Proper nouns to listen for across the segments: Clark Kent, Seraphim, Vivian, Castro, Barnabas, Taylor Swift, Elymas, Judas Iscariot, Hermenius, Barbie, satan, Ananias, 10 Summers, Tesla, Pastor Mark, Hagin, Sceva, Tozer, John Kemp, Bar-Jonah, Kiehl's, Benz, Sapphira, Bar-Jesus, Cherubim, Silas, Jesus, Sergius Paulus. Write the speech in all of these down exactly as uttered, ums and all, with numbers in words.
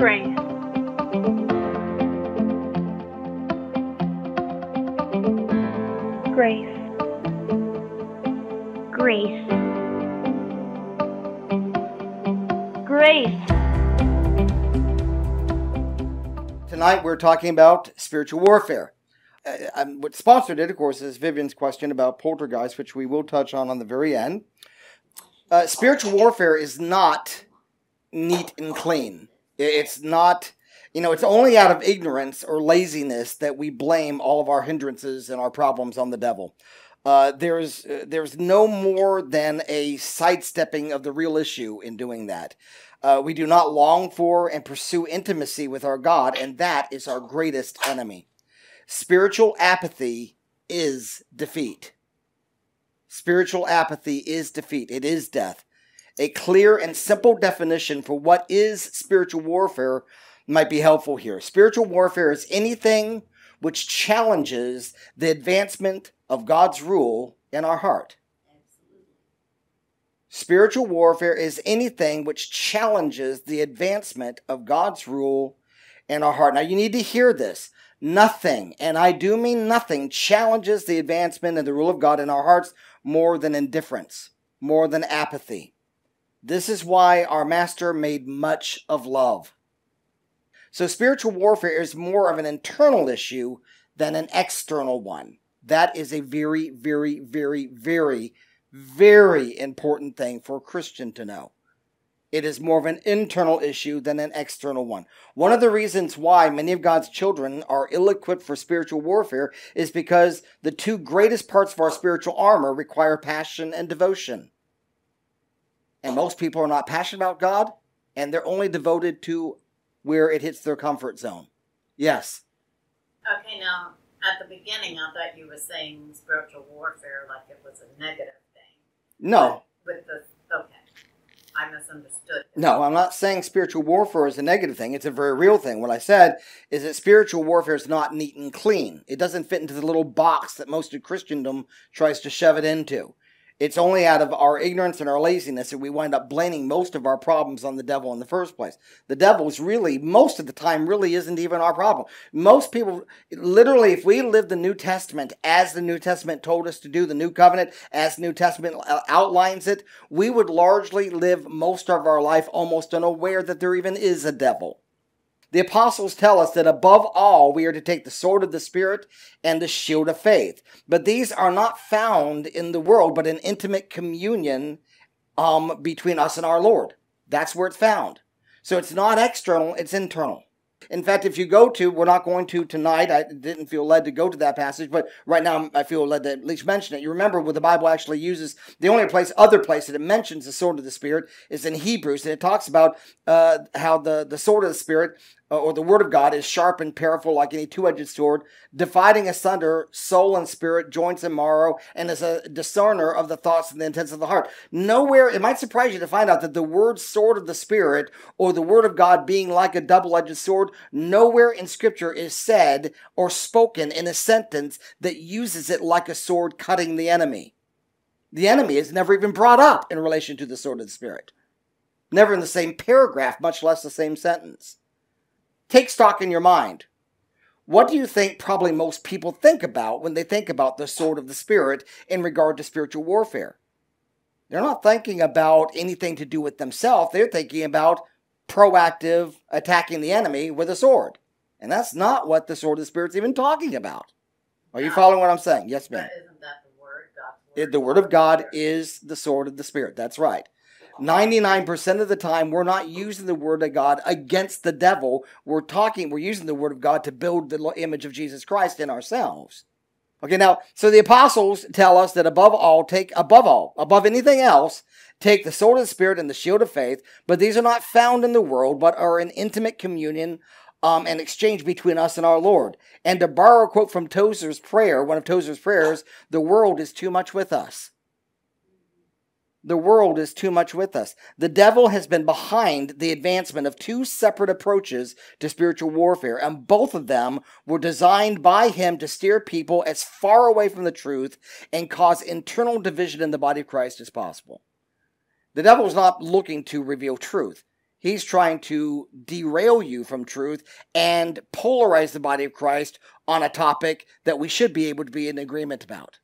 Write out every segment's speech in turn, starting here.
grace. Grace. Grace. Grace. Tonight we're talking about spiritual warfare. And what sponsored it, of course, is Vivian's question about poltergeist, which we will touch on on the very end. Uh, spiritual warfare is not neat and clean. It's not, you know, it's only out of ignorance or laziness that we blame all of our hindrances and our problems on the devil. Uh, there's, uh, there's no more than a sidestepping of the real issue in doing that. Uh, we do not long for and pursue intimacy with our God, and that is our greatest enemy. Spiritual apathy is defeat. Spiritual apathy is defeat. It is death. A clear and simple definition for what is spiritual warfare might be helpful here. Spiritual warfare is anything which challenges the advancement of God's rule in our heart. Spiritual warfare is anything which challenges the advancement of God's rule in our heart. Now, you need to hear this. Nothing, and I do mean nothing, challenges the advancement and the rule of God in our hearts more than indifference, more than apathy. This is why our Master made much of love. So spiritual warfare is more of an internal issue than an external one. That is a very, very, very, very, very important thing for a Christian to know. It is more of an internal issue than an external one. One of the reasons why many of God's children are ill-equipped for spiritual warfare is because the two greatest parts of our spiritual armor require passion and devotion. And most people are not passionate about God, and they're only devoted to where it hits their comfort zone. Yes. Okay, now, at the beginning, I thought you were saying spiritual warfare like it was a negative thing. No. But with the, okay. I misunderstood. No, I'm not saying spiritual warfare is a negative thing. It's a very real thing. What I said is that spiritual warfare is not neat and clean. It doesn't fit into the little box that most of Christendom tries to shove it into. It's only out of our ignorance and our laziness that we wind up blaming most of our problems on the devil in the first place. The devil is really, most of the time, really isn't even our problem. Most people, literally, if we live the New Testament as the New Testament told us to do, the New Covenant as the New Testament outlines it, we would largely live most of our life almost unaware that there even is a devil. The apostles tell us that above all, we are to take the sword of the Spirit and the shield of faith. But these are not found in the world, but in intimate communion um, between us and our Lord. That's where it's found. So it's not external, it's internal. In fact, if you go to, we're not going to tonight, I didn't feel led to go to that passage, but right now I feel led to at least mention it. You remember what the Bible actually uses, the only place, other place that it mentions the sword of the Spirit is in Hebrews, and it talks about uh, how the, the sword of the Spirit, uh, or the Word of God, is sharp and powerful like any two-edged sword, dividing asunder soul and spirit, joints and marrow, and is a discerner of the thoughts and the intents of the heart. Nowhere, it might surprise you to find out that the word sword of the Spirit, or the Word of God being like a double-edged sword, nowhere in Scripture is said or spoken in a sentence that uses it like a sword cutting the enemy. The enemy is never even brought up in relation to the sword of the Spirit. Never in the same paragraph, much less the same sentence. Take stock in your mind. What do you think probably most people think about when they think about the sword of the Spirit in regard to spiritual warfare? They're not thinking about anything to do with themselves. They're thinking about proactive attacking the enemy with a sword. And that's not what the sword of the Spirit's even talking about. Are you following what I'm saying? Yes, ma'am. Isn't that the Word? God's word? It, the Word of God is the sword of the Spirit. That's right. ninety-nine percent of the time, we're not using the Word of God against the devil. We're talking, we're using the Word of God to build the image of Jesus Christ in ourselves. Okay, now, so the apostles tell us that above all, take, above all, above anything else, take the sword of the Spirit and the shield of faith, but these are not found in the world, but are in intimate communion um, and exchange between us and our Lord. And to borrow a quote from Tozer's prayer, one of Tozer's prayers, the world is too much with us. The world is too much with us. The devil has been behind the advancement of two separate approaches to spiritual warfare, and both of them were designed by him to steer people as far away from the truth and cause internal division in the body of Christ as possible. The devil is not looking to reveal truth. He's trying to derail you from truth and polarize the body of Christ on a topic that we should be able to be in agreement about.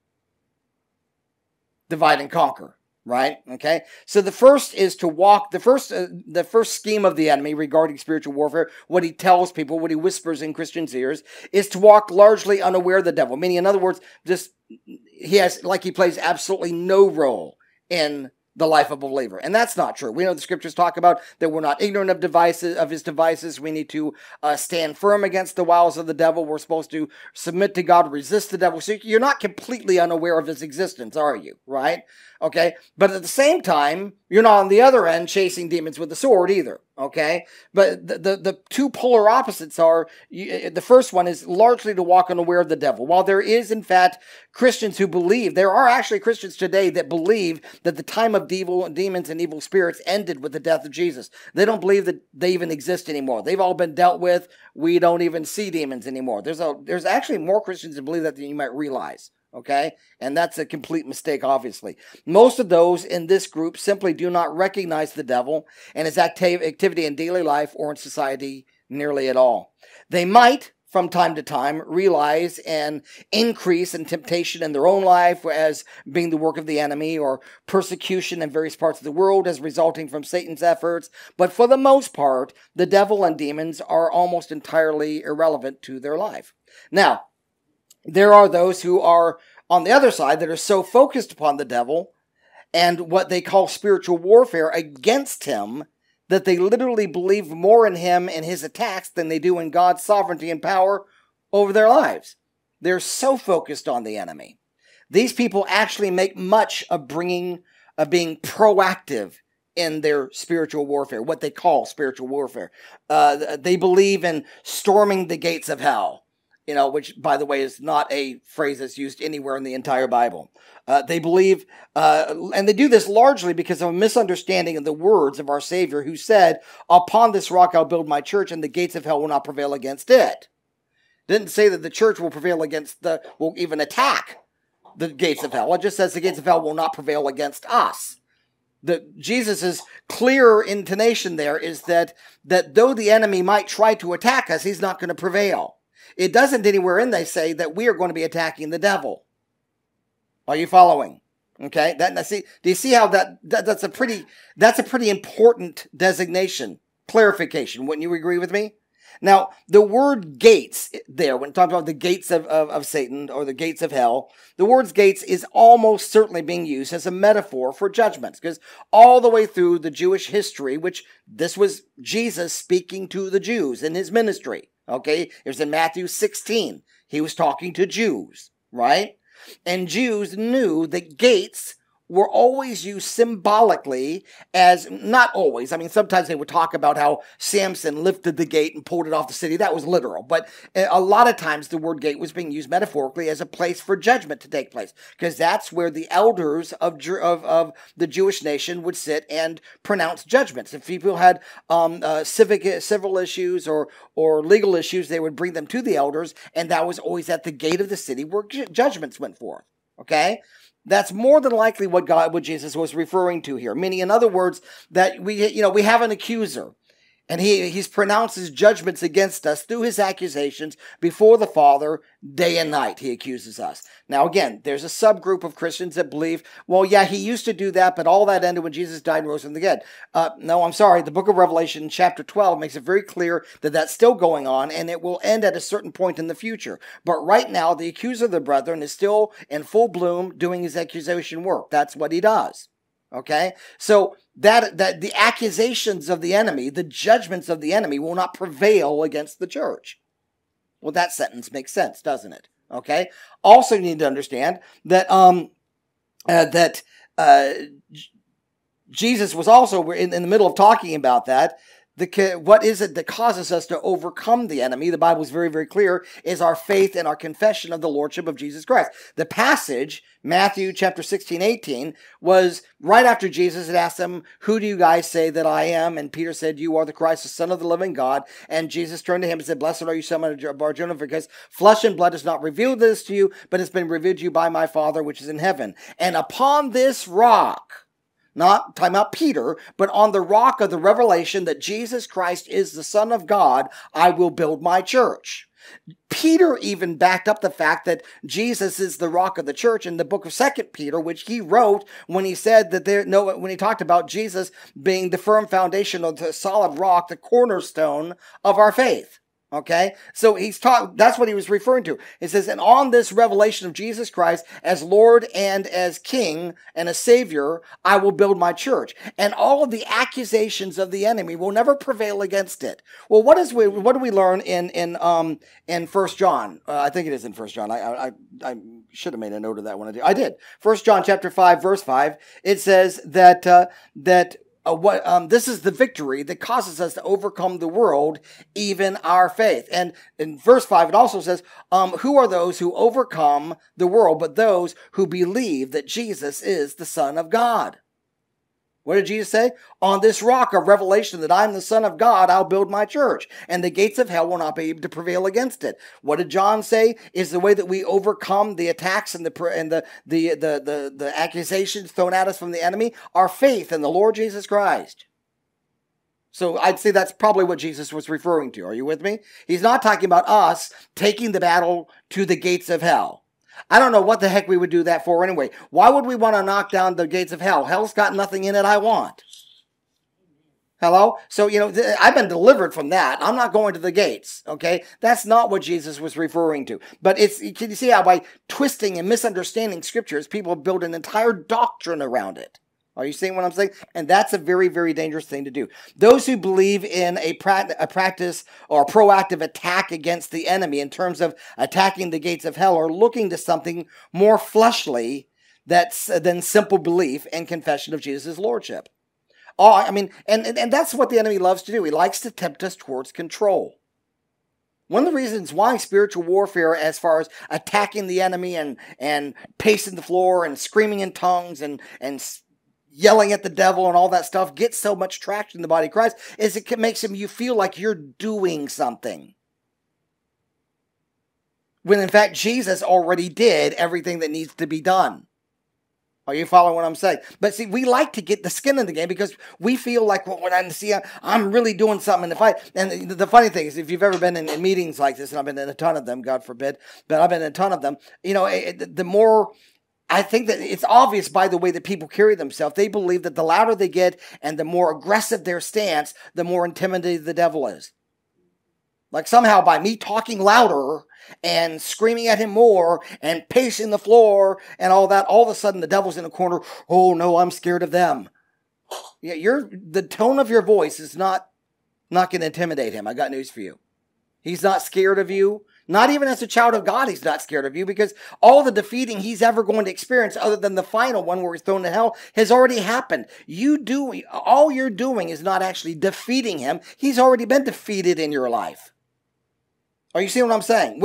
Divide and conquer, right? Okay. So the first is to walk, the first, uh, the first scheme of the enemy regarding spiritual warfare, what he tells people, what he whispers in Christians' ears, is to walk largely unaware of the devil. Meaning, in other words, just, he has, like he plays absolutely no role in the life of a believer. And that's not true. We know the scriptures talk about that we're not ignorant of devices, of his devices. We need to uh, stand firm against the wiles of the devil. We're supposed to submit to God, resist the devil. So you're not completely unaware of his existence, are you? Right? Okay. But at the same time, you're not on the other end chasing demons with a sword either. Okay. But the, the, the two polar opposites are, you, the first one is largely to walk unaware of the devil. While there is, in fact, Christians who believe, there are actually Christians today that believe that the time of evil demons and evil spirits ended with the death of Jesus. They don't believe that they even exist anymore. They've all been dealt with. We don't even see demons anymore. There's a, there's actually more Christians that believe that than you might realize. Okay? And that's a complete mistake, obviously. Most of those in this group simply do not recognize the devil and his acti- activity in daily life or in society nearly at all. They might, from time to time, realize an increase in temptation in their own life as being the work of the enemy, or persecution in various parts of the world as resulting from Satan's efforts. But for the most part, the devil and demons are almost entirely irrelevant to their life. Now, there are those who are on the other side that are so focused upon the devil and what they call spiritual warfare against him that they literally believe more in him and his attacks than they do in God's sovereignty and power over their lives. They're so focused on the enemy. These people actually make much of bringing, of being proactive in their spiritual warfare, what they call spiritual warfare. Uh, they believe in storming the gates of hell. You know, which, by the way, is not a phrase that's used anywhere in the entire Bible. Uh, they believe, uh, and they do this largely because of a misunderstanding of the words of our Savior, who said, "Upon this rock I'll build my church, and the gates of hell will not prevail against it." Didn't say that the church will prevail against the, will even attack the gates of hell. It just says the gates of hell will not prevail against us. The, Jesus's clear intonation there is that, that though the enemy might try to attack us, he's not going to prevail. It doesn't anywhere in they say that we are going to be attacking the devil. Are you following? Okay, that see. Do you see how that, that that's a pretty that's a pretty important designation, clarification? Wouldn't you agree with me? Now, the word gates there, when talking about the gates of, of, of Satan or the gates of hell, the word gates is almost certainly being used as a metaphor for judgments, because all the way through the Jewish history, which this was Jesus speaking to the Jews in his ministry. Okay, it was in Matthew sixteen. He was talking to Jews, right? And Jews knew that gates were always used symbolically as, not always, I mean, sometimes they would talk about how Samson lifted the gate and pulled it off the city. That was literal. But a lot of times the word gate was being used metaphorically as a place for judgment to take place, because that's where the elders of, of, of the Jewish nation would sit and pronounce judgments. If people had um, uh, civic, civil issues or, or legal issues, they would bring them to the elders, and that was always at the gate of the city where judgments went forth, okay? That's more than likely what God, what Jesus was referring to here. Meaning, in other words, that we, you know, we have an accuser, and he he's pronounces judgments against us through his accusations before the Father day and night. He accuses us. Now, again, there's a subgroup of Christians that believe, well, yeah, he used to do that, but all that ended when Jesus died and rose from the dead. Uh, no, I'm sorry. The book of Revelation, chapter twelve, makes it very clear that that's still going on, and it will end at a certain point in the future. But right now, the accuser of the brethren is still in full bloom doing his accusation work. That's what he does. Okay, so that that the accusations of the enemy, the judgments of the enemy, will not prevail against the church. Well, that sentence makes sense, doesn't it? Okay. Also, you need to understand that um uh, that uh Jesus was also in, in the middle of talking about that. The, what is it that causes us to overcome the enemy? The Bible is very, very clear, is our faith and our confession of the Lordship of Jesus Christ. The passage, Matthew chapter sixteen, eighteen, was right after Jesus had asked them, "Who do you guys say that I am?" And Peter said, "You are the Christ, the Son of the living God." And Jesus turned to him and said, "Blessed are you, son of Bar-Jonah, because flesh and blood has not revealed this to you, but it's been revealed to you by my Father which is in heaven. And upon this rock, not talking about Peter, but on the rock of the revelation that Jesus Christ is the Son of God, I will build my church. Peter even backed up the fact that Jesus is the rock of the church in the book of Second Peter, which he wrote when he said that there, no, when he talked about Jesus being the firm foundation of the solid rock, the cornerstone of our faith. Okay, so he's taught, that's what he was referring to. It says, and on this revelation of Jesus Christ as Lord and as King and as Savior, I will build my church. And all of the accusations of the enemy will never prevail against it. Well, what is we, what do we learn in, in, um, in First John? Uh, I think it is in First John. I, I, I should have made a note of that one. I did. First John chapter five, verse five, it says that, uh, that, Uh, what, um, this is the victory that causes us to overcome the world, even our faith. And in verse five, it also says, um, who are those who overcome the world, but those who believe that Jesus is the Son of God? What did Jesus say? On this rock of revelation that I'm the Son of God, I'll build my church, and the gates of hell will not be able to prevail against it. What did John say is the way that we overcome the attacks and the and the the the the, the accusations thrown at us from the enemy? Our faith in the Lord Jesus Christ. So I'd say that's probably what Jesus was referring to. Are you with me? He's not talking about us taking the battle to the gates of hell. I don't know what the heck we would do that for anyway. Why would we want to knock down the gates of hell? Hell's got nothing in it I want. Hello? So, you know, I've been delivered from that. I'm not going to the gates, okay? That's not what Jesus was referring to. But it's, can you see how by twisting and misunderstanding scriptures, people build an entire doctrine around it? Are you seeing what I'm saying? And that's a very, very dangerous thing to do. Those who believe in a, pra a practice or a proactive attack against the enemy in terms of attacking the gates of hell are looking to something more fleshly that's, uh, than simple belief and confession of Jesus' lordship. Oh, I mean, and, and, and that's what the enemy loves to do. He likes to tempt us towards control. One of the reasons why spiritual warfare, as far as attacking the enemy and, and pacing the floor and screaming in tongues and, and yelling at the devil and all that stuff gets so much traction in the body of Christ is it makes him, you feel like you're doing something. When in fact, Jesus already did everything that needs to be done. Are you following what I'm saying? But see, we like to get the skin in the game because we feel like, well, when I see, I'm really doing something in the fight. And the funny thing is, if you've ever been in, in meetings like this, and I've been in a ton of them, God forbid, but I've been in a ton of them, you know, it, the more... I think that it's obvious by the way that people carry themselves. They believe that the louder they get and the more aggressive their stance, the more intimidated the devil is. Like somehow by me talking louder and screaming at him more and pacing the floor and all that, all of a sudden the devil's in a corner. Oh no, I'm scared of them. Yeah, you're, the tone of your voice is not, not going to intimidate him. I got news for you. He's not scared of you. Not even as a child of God, he's not scared of you because all the defeating he's ever going to experience other than the final one where he's thrown to hell has already happened. You do, all you're doing is not actually defeating him. He's already been defeated in your life. Are you seeing what I'm saying?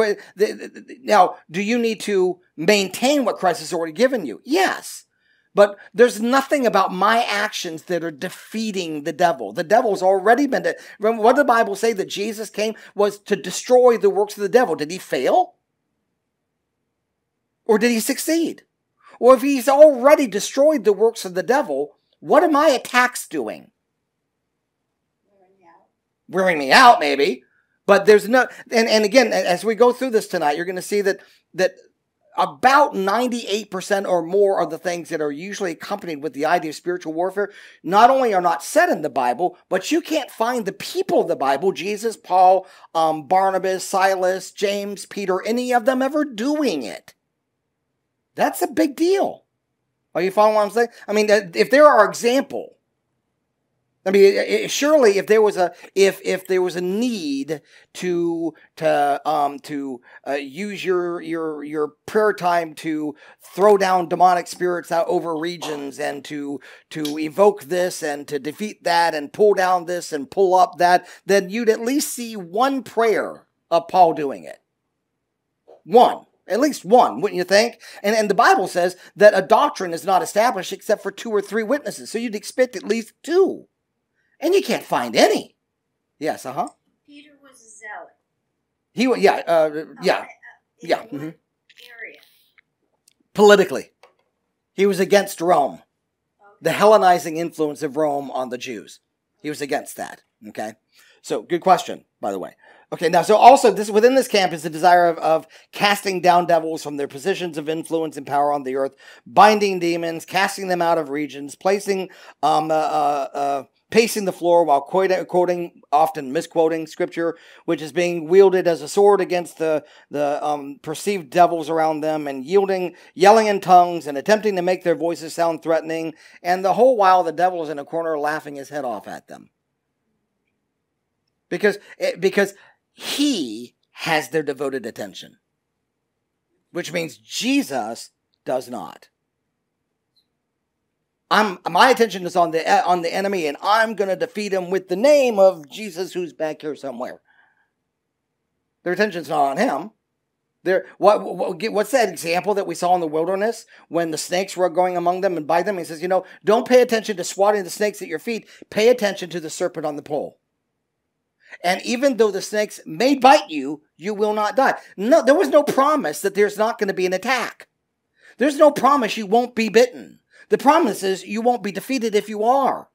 Now, do you need to maintain what Christ has already given you? Yes. But there's nothing about my actions that are defeating the devil. The devil's already been... De Remember, what did the Bible say that Jesus came was to destroy the works of the devil? Did he fail? Or did he succeed? Or if he's already destroyed the works of the devil, what are my attacks doing? Wearing me out. Wearing me out, maybe. But there's no... And, and again, as we go through this tonight, you're going to see that... that about ninety-eight percent or more of the things that are usually accompanied with the idea of spiritual warfare not only are not said in the Bible, but you can't find the people of the Bible, Jesus, Paul, um, Barnabas, Silas, James, Peter, any of them ever doing it. That's a big deal. Are you following what I'm saying? I mean, if there are examples, I mean, surely if there was a if if there was a need to to um to uh, use your your your prayer time to throw down demonic spirits out over regions and to to evoke this and to defeat that and pull down this and pull up that, then you'd at least see one prayer of Paul doing it. One. At least one, wouldn't you think? And, and the Bible says that a doctrine is not established except for two or three witnesses. So you'd expect at least two. And you can't find any. Yes, uh-huh. Peter was a zealot. He was, yeah, uh, yeah, yeah. Mm-hmm. Area. Politically. He was against Rome. the Hellenizing influence of Rome on the Jews. He was against that, okay? So, good question, by the way. Okay, now, so also, this within this camp is the desire of, of casting down devils from their positions of influence and power on the earth, binding demons, casting them out of regions, placing, um, uh, uh, uh pacing the floor while quoting, often misquoting scripture, which is being wielded as a sword against the, the um, perceived devils around them, and yielding, yelling in tongues and attempting to make their voices sound threatening. And the whole while the devil is in a corner laughing his head off at them. Because, because he has their devoted attention, which means Jesus does not. I'm, my attention is on the, on the enemy, and I'm going to defeat him with the name of Jesus who's back here somewhere. Their attention's not on him. They're, what, what, what's that example that we saw in the wilderness when the snakes were going among them and bite them? He says, you know, don't pay attention to swatting the snakes at your feet. Pay attention to the serpent on the pole. And even though the snakes may bite you, you will not die. No, there was no promise that there's not going to be an attack. There's no promise you won't be bitten. The promise is you won't be defeated if you are.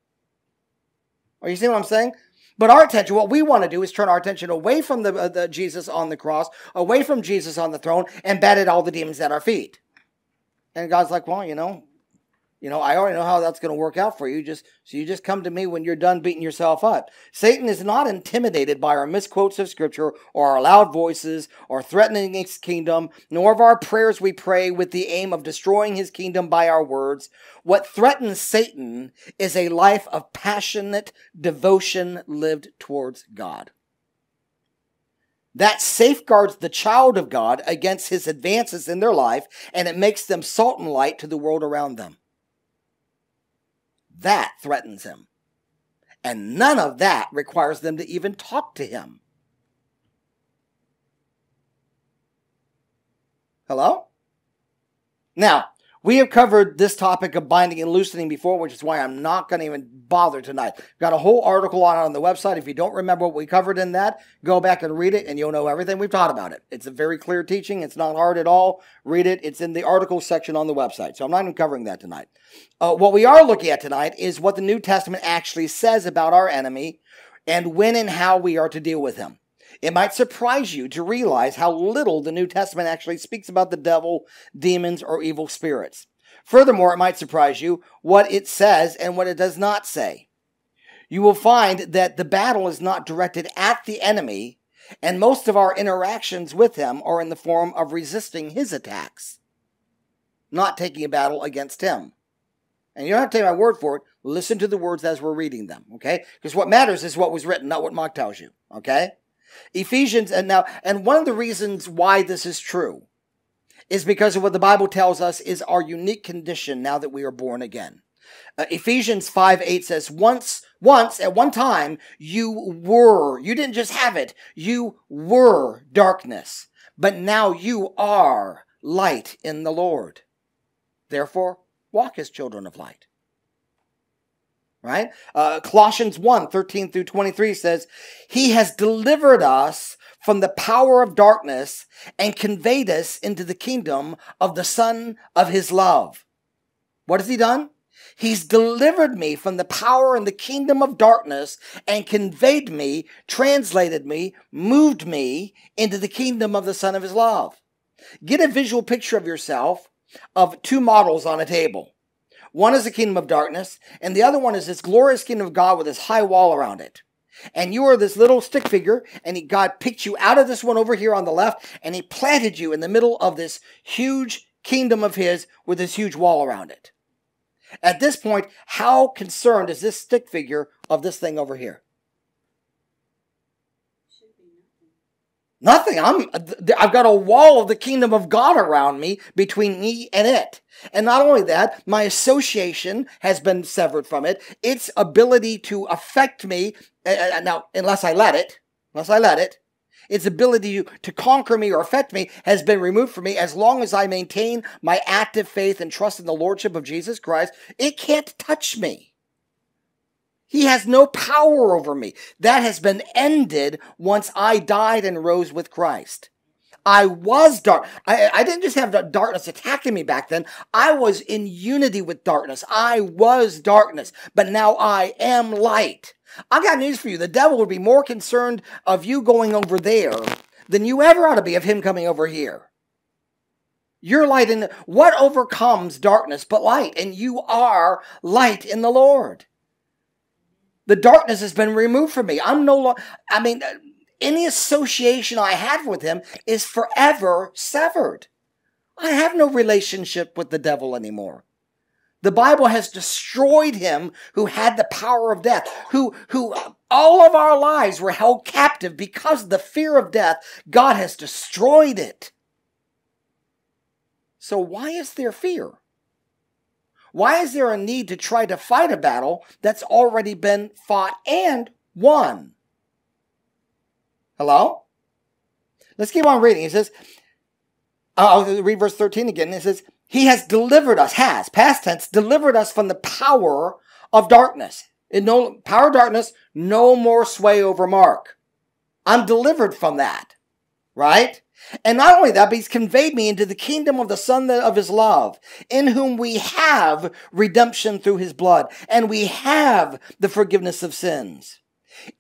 Are you seeing what I'm saying? But our attention, what we want to do is turn our attention away from the, uh, the Jesus on the cross, away from Jesus on the throne, and bat at all the demons at our feet. And God's like, well, you know, you know, I already know how that's going to work out for you. Just so you just come to me when you're done beating yourself up. Satan is not intimidated by our misquotes of Scripture or our loud voices or threatening his kingdom, nor of our prayers we pray with the aim of destroying his kingdom by our words. What threatens Satan is a life of passionate devotion lived towards God. That safeguards the child of God against his advances in their life, and it makes them salt and light to the world around them. That threatens him. And none of that requires them to even talk to him. Hello? Now, we have covered this topic of binding and loosening before, which is why I'm not going to even bother tonight. Got a whole article on it on the website. If you don't remember what we covered in that, go back and read it, and you'll know everything we've taught about it. It's a very clear teaching. It's not hard at all. Read it. It's in the article section on the website, so I'm not even covering that tonight. Uh, what we are looking at tonight is what the New Testament actually says about our enemy and when and how we are to deal with him. It might surprise you to realize how little the New Testament actually speaks about the devil, demons, or evil spirits. Furthermore, it might surprise you what it says and what it does not say. You will find that the battle is not directed at the enemy, and most of our interactions with him are in the form of resisting his attacks, not taking a battle against him. And you don't have to take my word for it. Listen to the words as we're reading them, okay? Because what matters is what was written, not what Mark tells you, okay? Ephesians, and now, and one of the reasons why this is true is because of what the Bible tells us is our unique condition now that we are born again. Uh, Ephesians five eight says, once, once, at one time, you were, you didn't just have it, you were darkness, but now you are light in the Lord. Therefore, walk as children of light. Right? Uh, Colossians one, thirteen through twenty-three says, he has delivered us from the power of darkness and conveyed us into the kingdom of the Son of his love. What has he done? He's delivered me from the power and the kingdom of darkness and conveyed me, translated me, moved me into the kingdom of the Son of his love. Get a visual picture of yourself of two models on a table. One is the kingdom of darkness, and the other one is this glorious kingdom of God with this high wall around it. And you are this little stick figure, and God picked you out of this one over here on the left, and he planted you in the middle of this huge kingdom of his with this huge wall around it. At this point, how concerned is this stick figure of this thing over here? Nothing. I'm, I've got a wall of the kingdom of God around me, between me and it. And not only that, my association has been severed from it. Its ability to affect me, uh, now, unless I let it, unless I let it, its ability to, to conquer me or affect me has been removed from me. As long as I maintain my active faith and trust in the Lordship of Jesus Christ, it can't touch me. He has no power over me. That has been ended once I died and rose with Christ. I was dark. I, I didn't just have the darkness attacking me back then. I was in unity with darkness. I was darkness, but now I am light. I got news for you. The devil would be more concerned of you going over there than you ever ought to be of him coming over here. You're light in the, what overcomes darkness but light? And you are light in the Lord. The darkness has been removed from me. I'm no longer, I mean, any association I have with him is forever severed. I have no relationship with the devil anymore. The Bible has destroyed him who had the power of death, who, who all of our lives were held captive because of the fear of death. God has destroyed it. So why is there fear? Why is there a need to try to fight a battle that's already been fought and won? Hello? Let's keep on reading. He says, I'll read verse thirteen again. It says, he has delivered us, has, past tense, delivered us from the power of darkness. In no power of darkness, no more sway over Mark. I'm delivered from that, right? And not only that, but he's conveyed me into the kingdom of the Son of his love, in whom we have redemption through his blood, and we have the forgiveness of sins.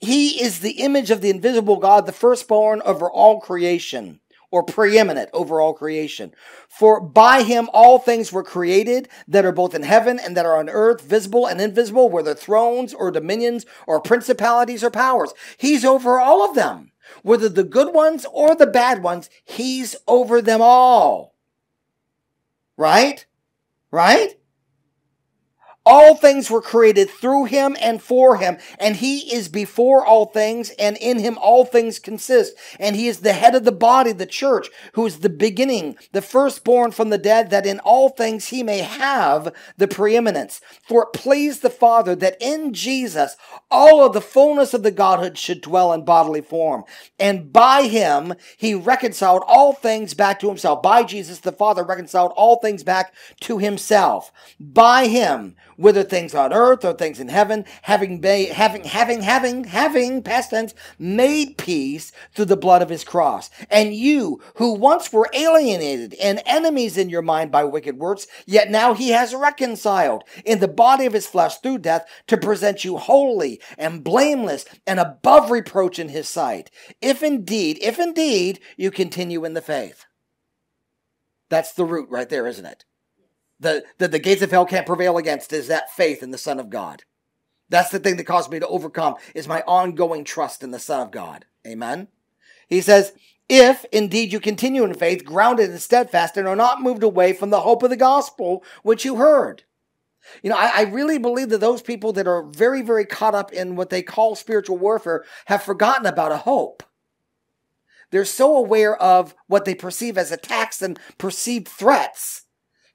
He is the image of the invisible God, the firstborn over all creation, or preeminent over all creation. For by him all things were created that are both in heaven and that are on earth, visible and invisible, whether thrones or dominions or principalities or powers. He's over all of them. Whether the good ones or the bad ones, he's over them all. Right? Right? All things were created through him and for him, and he is before all things, and in him all things consist. And he is the head of the body, the church, who is the beginning, the firstborn from the dead, that in all things he may have the preeminence. For it pleased the Father that in Jesus all of the fullness of the Godhood should dwell in bodily form. And by him he reconciled all things back to himself. By Jesus the Father reconciled all things back to himself. By him, whether things on earth or things in heaven, having, having, having, having, having, past tense, made peace through the blood of his cross. And you, who once were alienated and enemies in your mind by wicked works, yet now he has reconciled in the body of his flesh through death to present you holy and blameless and above reproach in his sight. If indeed, if indeed, you continue in the faith. That's the root right there, isn't it? The, the, the gates of hell can't prevail against is that faith in the Son of God. That's the thing that caused me to overcome is my ongoing trust in the Son of God. Amen? He says, if indeed you continue in faith, grounded and steadfast, and are not moved away from the hope of the gospel which you heard. You know, I, I really believe that those people that are very, very caught up in what they call spiritual warfare have forgotten about a hope. They're so aware of what they perceive as attacks and perceived threats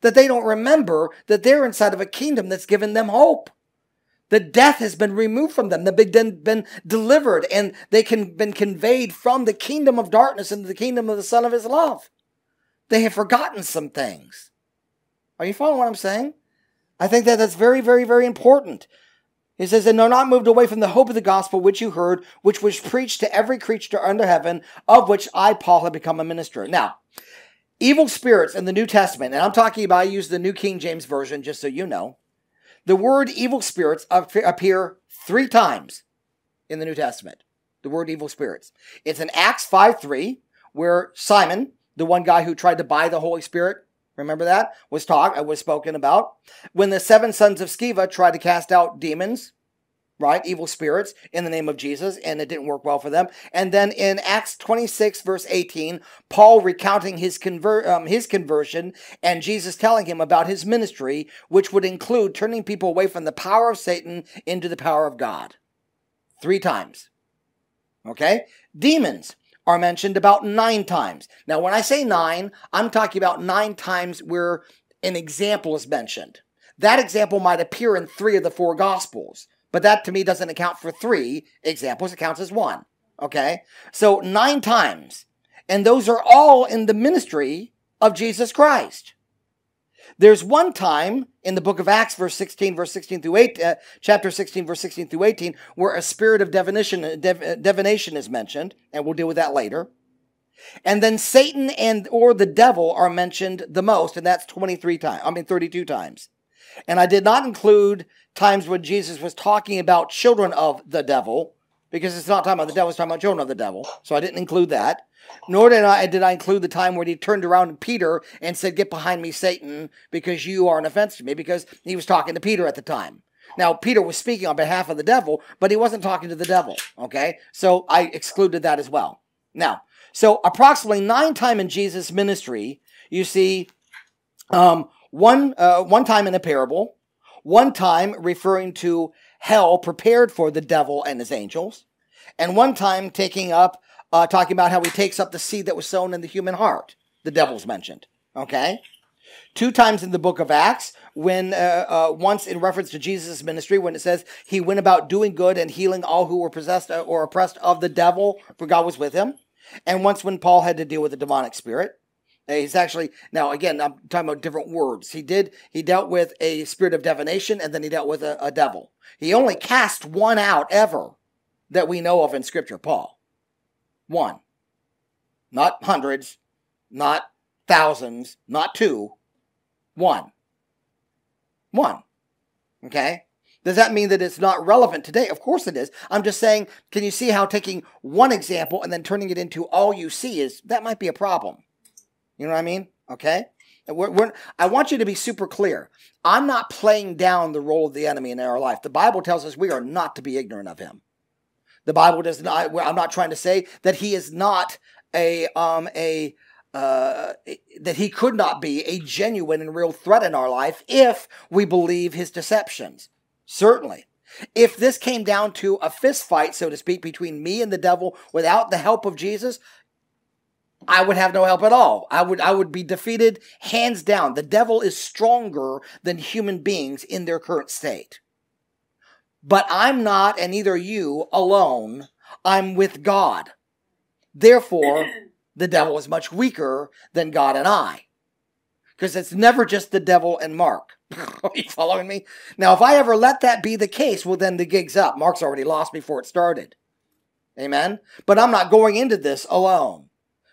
that they don't remember that they're inside of a kingdom that's given them hope. That death has been removed from them. They've been delivered and they can been conveyed from the kingdom of darkness into the kingdom of the Son of his love. They have forgotten some things. Are you following what I'm saying? I think that that's very, very, very important. He says, and are not moved away from the hope of the gospel which you heard, which was preached to every creature under heaven, of which I, Paul, have become a minister. Now, evil spirits in the New Testament, and I'm talking about, I use the New King James Version just so you know, the word evil spirits appear three times in the New Testament, the word evil spirits. It's in Acts five three, where Simon, the one guy who tried to buy the Holy Spirit, remember that, was talked, was spoken about. When the seven sons of Sceva tried to cast out demons, right, evil spirits in the name of Jesus, and it didn't work well for them. And then in Acts twenty-six, verse eighteen, Paul recounting his conver um, his conversion and Jesus telling him about his ministry, which would include turning people away from the power of Satan into the power of God. Three times. Okay? Demons are mentioned about nine times. Now, when I say nine, I'm talking about nine times where an example is mentioned. That example might appear in three of the four Gospels. But that, to me, doesn't account for three examples. It counts as one, okay? So nine times, and those are all in the ministry of Jesus Christ. There's one time in the book of Acts, verse sixteen, verse sixteen through eight, uh, chapter sixteen, verse sixteen through eighteen, where a spirit of divination, div divination is mentioned, and we'll deal with that later. And then Satan and or the devil are mentioned the most, and that's twenty-three times. I mean, thirty-two times. And I did not include times when Jesus was talking about children of the devil, because it's not talking about the devil, it's talking about children of the devil. So I didn't include that. Nor did I, did I include the time when he turned around to Peter and said, "Get behind me, Satan, because you are an offense to me," because he was talking to Peter at the time. Now, Peter was speaking on behalf of the devil, but he wasn't talking to the devil, okay? So I excluded that as well. Now, so approximately nine times in Jesus' ministry, you see um, one, uh, one time in a parable, one time referring to hell prepared for the devil and his angels, and one time taking up, uh, talking about how he takes up the seed that was sown in the human heart. The devil's mentioned, okay? Two times in the book of Acts, when uh, uh, once in reference to Jesus' ministry, when it says he went about doing good and healing all who were possessed or oppressed of the devil, for God was with him. And once when Paul had to deal with a demonic spirit. He's actually, now again, I'm talking about different words. He did, he dealt with a spirit of divination, and then he dealt with a, a devil. He only cast one out ever that we know of in Scripture, Paul. One. Not hundreds, not thousands, not two. One. One. Okay? Does that mean that it's not relevant today? Of course it is. I'm just saying, can you see how taking one example and then turning it into all you see is, that might be a problem. You know what I mean? Okay? We're, we're, I want you to be super clear. I'm not playing down the role of the enemy in our life. The Bible tells us we are not to be ignorant of him. The Bible does not, I'm not trying to say that he is not a, um, a, Uh, that he could not be a genuine and real threat in our life if we believe his deceptions. Certainly. If this came down to a fist fight, so to speak, between me and the devil without the help of Jesus, I would have no help at all. I would, I would be defeated hands down. The devil is stronger than human beings in their current state. But I'm not, and neither are you, alone. I'm with God. Therefore, the devil is much weaker than God and I. Because it's never just the devil and Mark. Are you following me? Now, if I ever let that be the case, well, then the gig's up. Mark's already lost before it started. Amen? But I'm not going into this alone.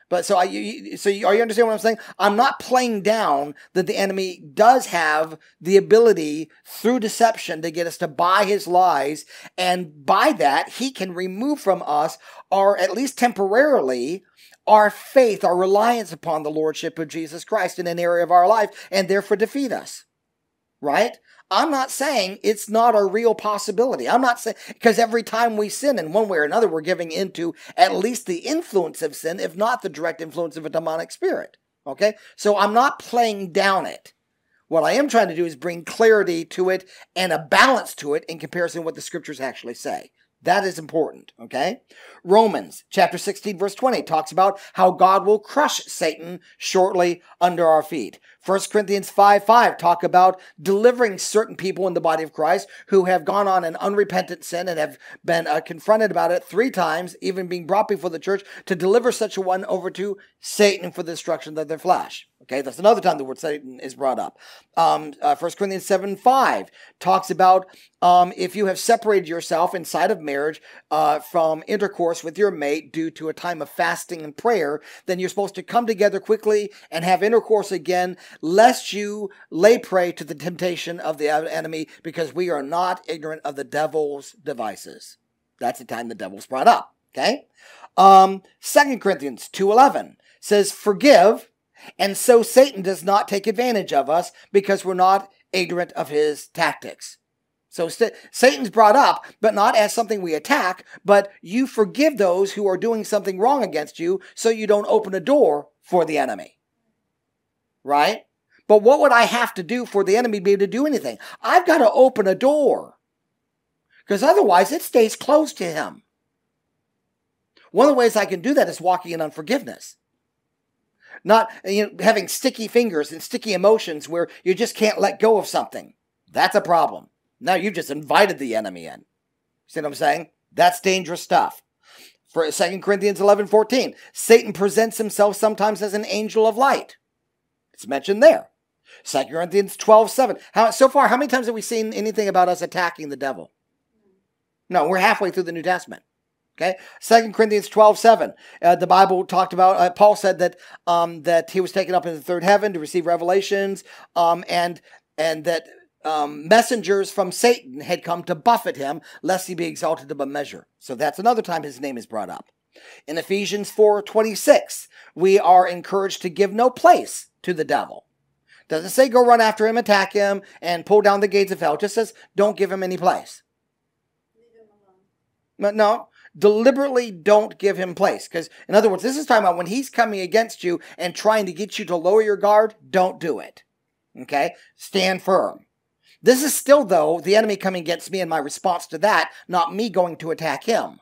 But so, I, you, so you, are you understanding what I'm saying? I'm not playing down that the enemy does have the ability through deception to get us to buy his lies. And by that, he can remove from us, or at least temporarily, our faith, our reliance upon the Lordship of Jesus Christ in an area of our life, and therefore defeat us, right? I'm not saying it's not a real possibility. I'm not saying, because every time we sin in one way or another, we're giving into at least the influence of sin, if not the direct influence of a demonic spirit, okay? So I'm not playing down it. What I am trying to do is bring clarity to it and a balance to it in comparison to what the Scriptures actually say. That is important, okay? Romans chapter sixteen, verse twenty talks about how God will crush Satan shortly under our feet. First Corinthians five five talk about delivering certain people in the body of Christ who have gone on an unrepentant sin and have been uh, confronted about it three times, even being brought before the church, to deliver such a one over to Satan for the destruction of their flesh. Okay, that's another time the word Satan is brought up. Um, uh, First Corinthians seven five talks about um, if you have separated yourself inside of marriage uh, from intercourse with your mate due to a time of fasting and prayer, then you're supposed to come together quickly and have intercourse again, lest you lay prey to the temptation of the enemy, because we are not ignorant of the devil's devices. That's the time the devil's brought up. Okay, um, Second Corinthians two eleven says, "Forgive, and so Satan does not take advantage of us, because we're not ignorant of his tactics." So Satan's brought up, but not as something we attack, but you forgive those who are doing something wrong against you, so you don't open a door for the enemy. Right? But what would I have to do for the enemy to be able to do anything? I've got to open a door, because otherwise it stays closed to him. One of the ways I can do that is walking in unforgiveness. Not, you know, having sticky fingers and sticky emotions where you just can't let go of something. That's a problem. Now you've just invited the enemy in. See what I'm saying? That's dangerous stuff. For Second Corinthians eleven fourteen, Satan presents himself sometimes as an angel of light. It's mentioned there. Second Corinthians twelve seven. How, so far, how many times have we seen anything about us attacking the devil? No, we're halfway through the New Testament. Okay, Second Corinthians twelve seven. Uh, the Bible talked about, uh, Paul said that um, that he was taken up into the third heaven to receive revelations, um, and and that um, messengers from Satan had come to buffet him, lest he be exalted above measure. So that's another time his name is brought up. In Ephesians four twenty-six, we are encouraged to give no place to the devil. Doesn't say go run after him, attack him, and pull down the gates of hell. It just says don't give him any place. No, no. Deliberately don't give him place. Because, in other words, this is talking about when he's coming against you and trying to get you to lower your guard, don't do it. Okay? Stand firm. This is still, though, the enemy coming against me and my response to that, not me going to attack him.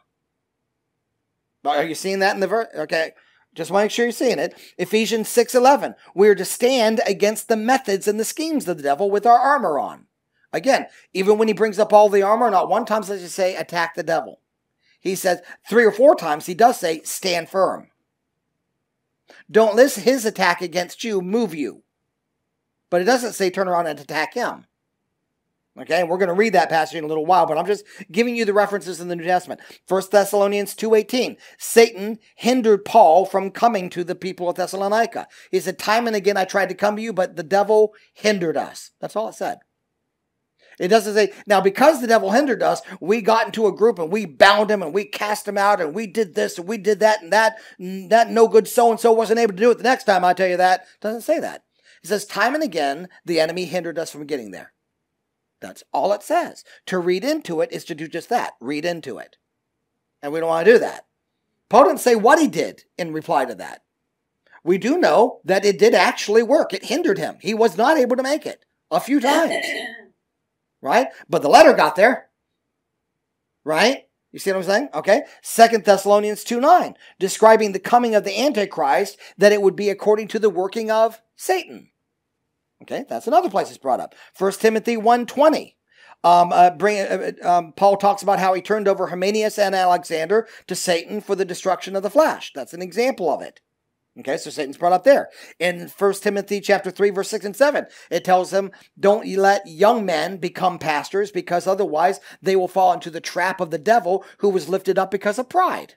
Are you seeing that in the verse? Okay. Just want to make sure you're seeing it. Ephesians six eleven. We're to stand against the methods and the schemes of the devil with our armor on. Again, even when he brings up all the armor, not one time does he say, attack the devil. He says, three or four times he does say, stand firm. Don't let his attack against you move you. But it doesn't say turn around and attack him. Okay, and we're going to read that passage in a little while, but I'm just giving you the references in the New Testament. First Thessalonians two eighteen, Satan hindered Paul from coming to the people of Thessalonica. He said, time and again I tried to come to you, but the devil hindered us. That's all it said. It doesn't say, now because the devil hindered us, we got into a group and we bound him and we cast him out and we did this and we did that and that, and that no good so-and-so wasn't able to do it the next time, I tell you that. It doesn't say that. It says, time and again, the enemy hindered us from getting there. That's all it says. To read into it is to do just that, read into it. And we don't want to do that. Paul didn't say what he did in reply to that. We do know that it did actually work. It hindered him. He was not able to make it a few times. Right? But the letter got there. Right? You see what I'm saying? Okay. Second Thessalonians two nine, describing the coming of the Antichrist, that it would be according to the working of Satan. Okay, that's another place it's brought up. First Timothy one twenty. Um, uh, bring, uh, um, Paul talks about how he turned over Hermenius and Alexander to Satan for the destruction of the flesh. That's an example of it. Okay, so Satan's brought up there. In First Timothy chapter three, verse six and seven, it tells them, don't let young men become pastors, because otherwise they will fall into the trap of the devil, who was lifted up because of pride.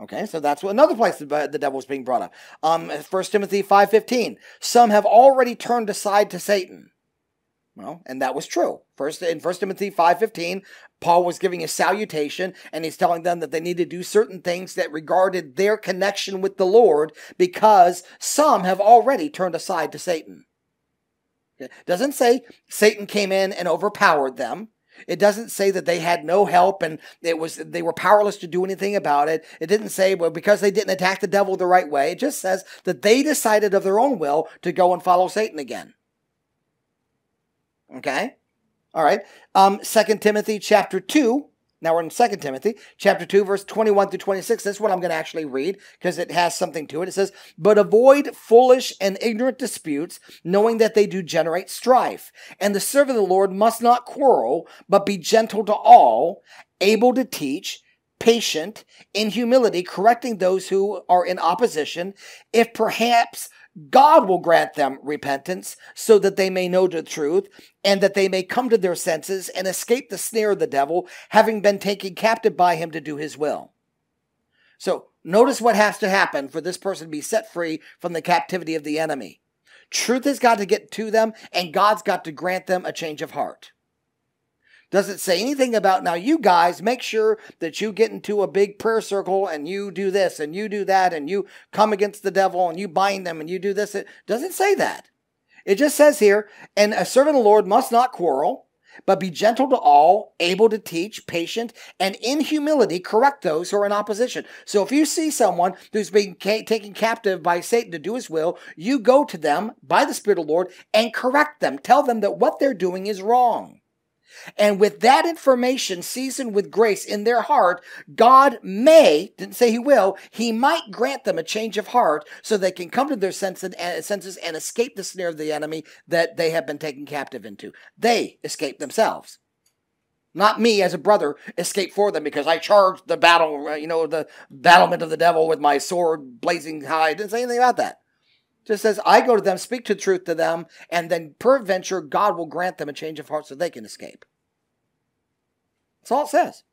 Okay, so that's another place the devil is being brought up. Um, First Timothy five fifteen, some have already turned aside to Satan. Well, and that was true. First, in First Timothy five fifteen, Paul was giving a salutation, and he's telling them that they need to do certain things that regarded their connection with the Lord, because some have already turned aside to Satan. It doesn't say Satan came in and overpowered them. It doesn't say that they had no help and it was they were powerless to do anything about it. It didn't say, well, because they didn't attack the devil the right way. It just says that they decided of their own will to go and follow Satan again. Okay? All right. Um, Second Timothy chapter two. Now we're in Second Timothy chapter two, verse twenty-one through twenty-six. That's what I'm going to actually read, because it has something to it. It says, but avoid foolish and ignorant disputes, knowing that they do generate strife. And the servant of the Lord must not quarrel, but be gentle to all, able to teach, patient, in humility, correcting those who are in opposition, if perhaps God will grant them repentance, so that they may know the truth, and that they may come to their senses and escape the snare of the devil, having been taken captive by him to do his will. So notice what has to happen for this person to be set free from the captivity of the enemy. Truth has got to get to them, and God's got to grant them a change of heart. Doesn't say anything about, now you guys make sure that you get into a big prayer circle and you do this and you do that and you come against the devil and you bind them and you do this. It doesn't say that. It just says here, and a servant of the Lord must not quarrel, but be gentle to all, able to teach, patient, and in humility correct those who are in opposition. So if you see someone who's being ca- taken captive by Satan to do his will, you go to them by the Spirit of the Lord and correct them. Tell them that what they're doing is wrong. And with that information seasoned with grace in their heart, God may, didn't say he will, he might grant them a change of heart, so they can come to their senses and escape the snare of the enemy that they have been taken captive into. They escape themselves. Not me as a brother escape for them, because I charged the battle, you know, the battlement of the devil with my sword blazing high. It didn't say anything about that. Just says, I go to them, speak the truth to them, and then peradventure God will grant them a change of heart so they can escape. That's all it says.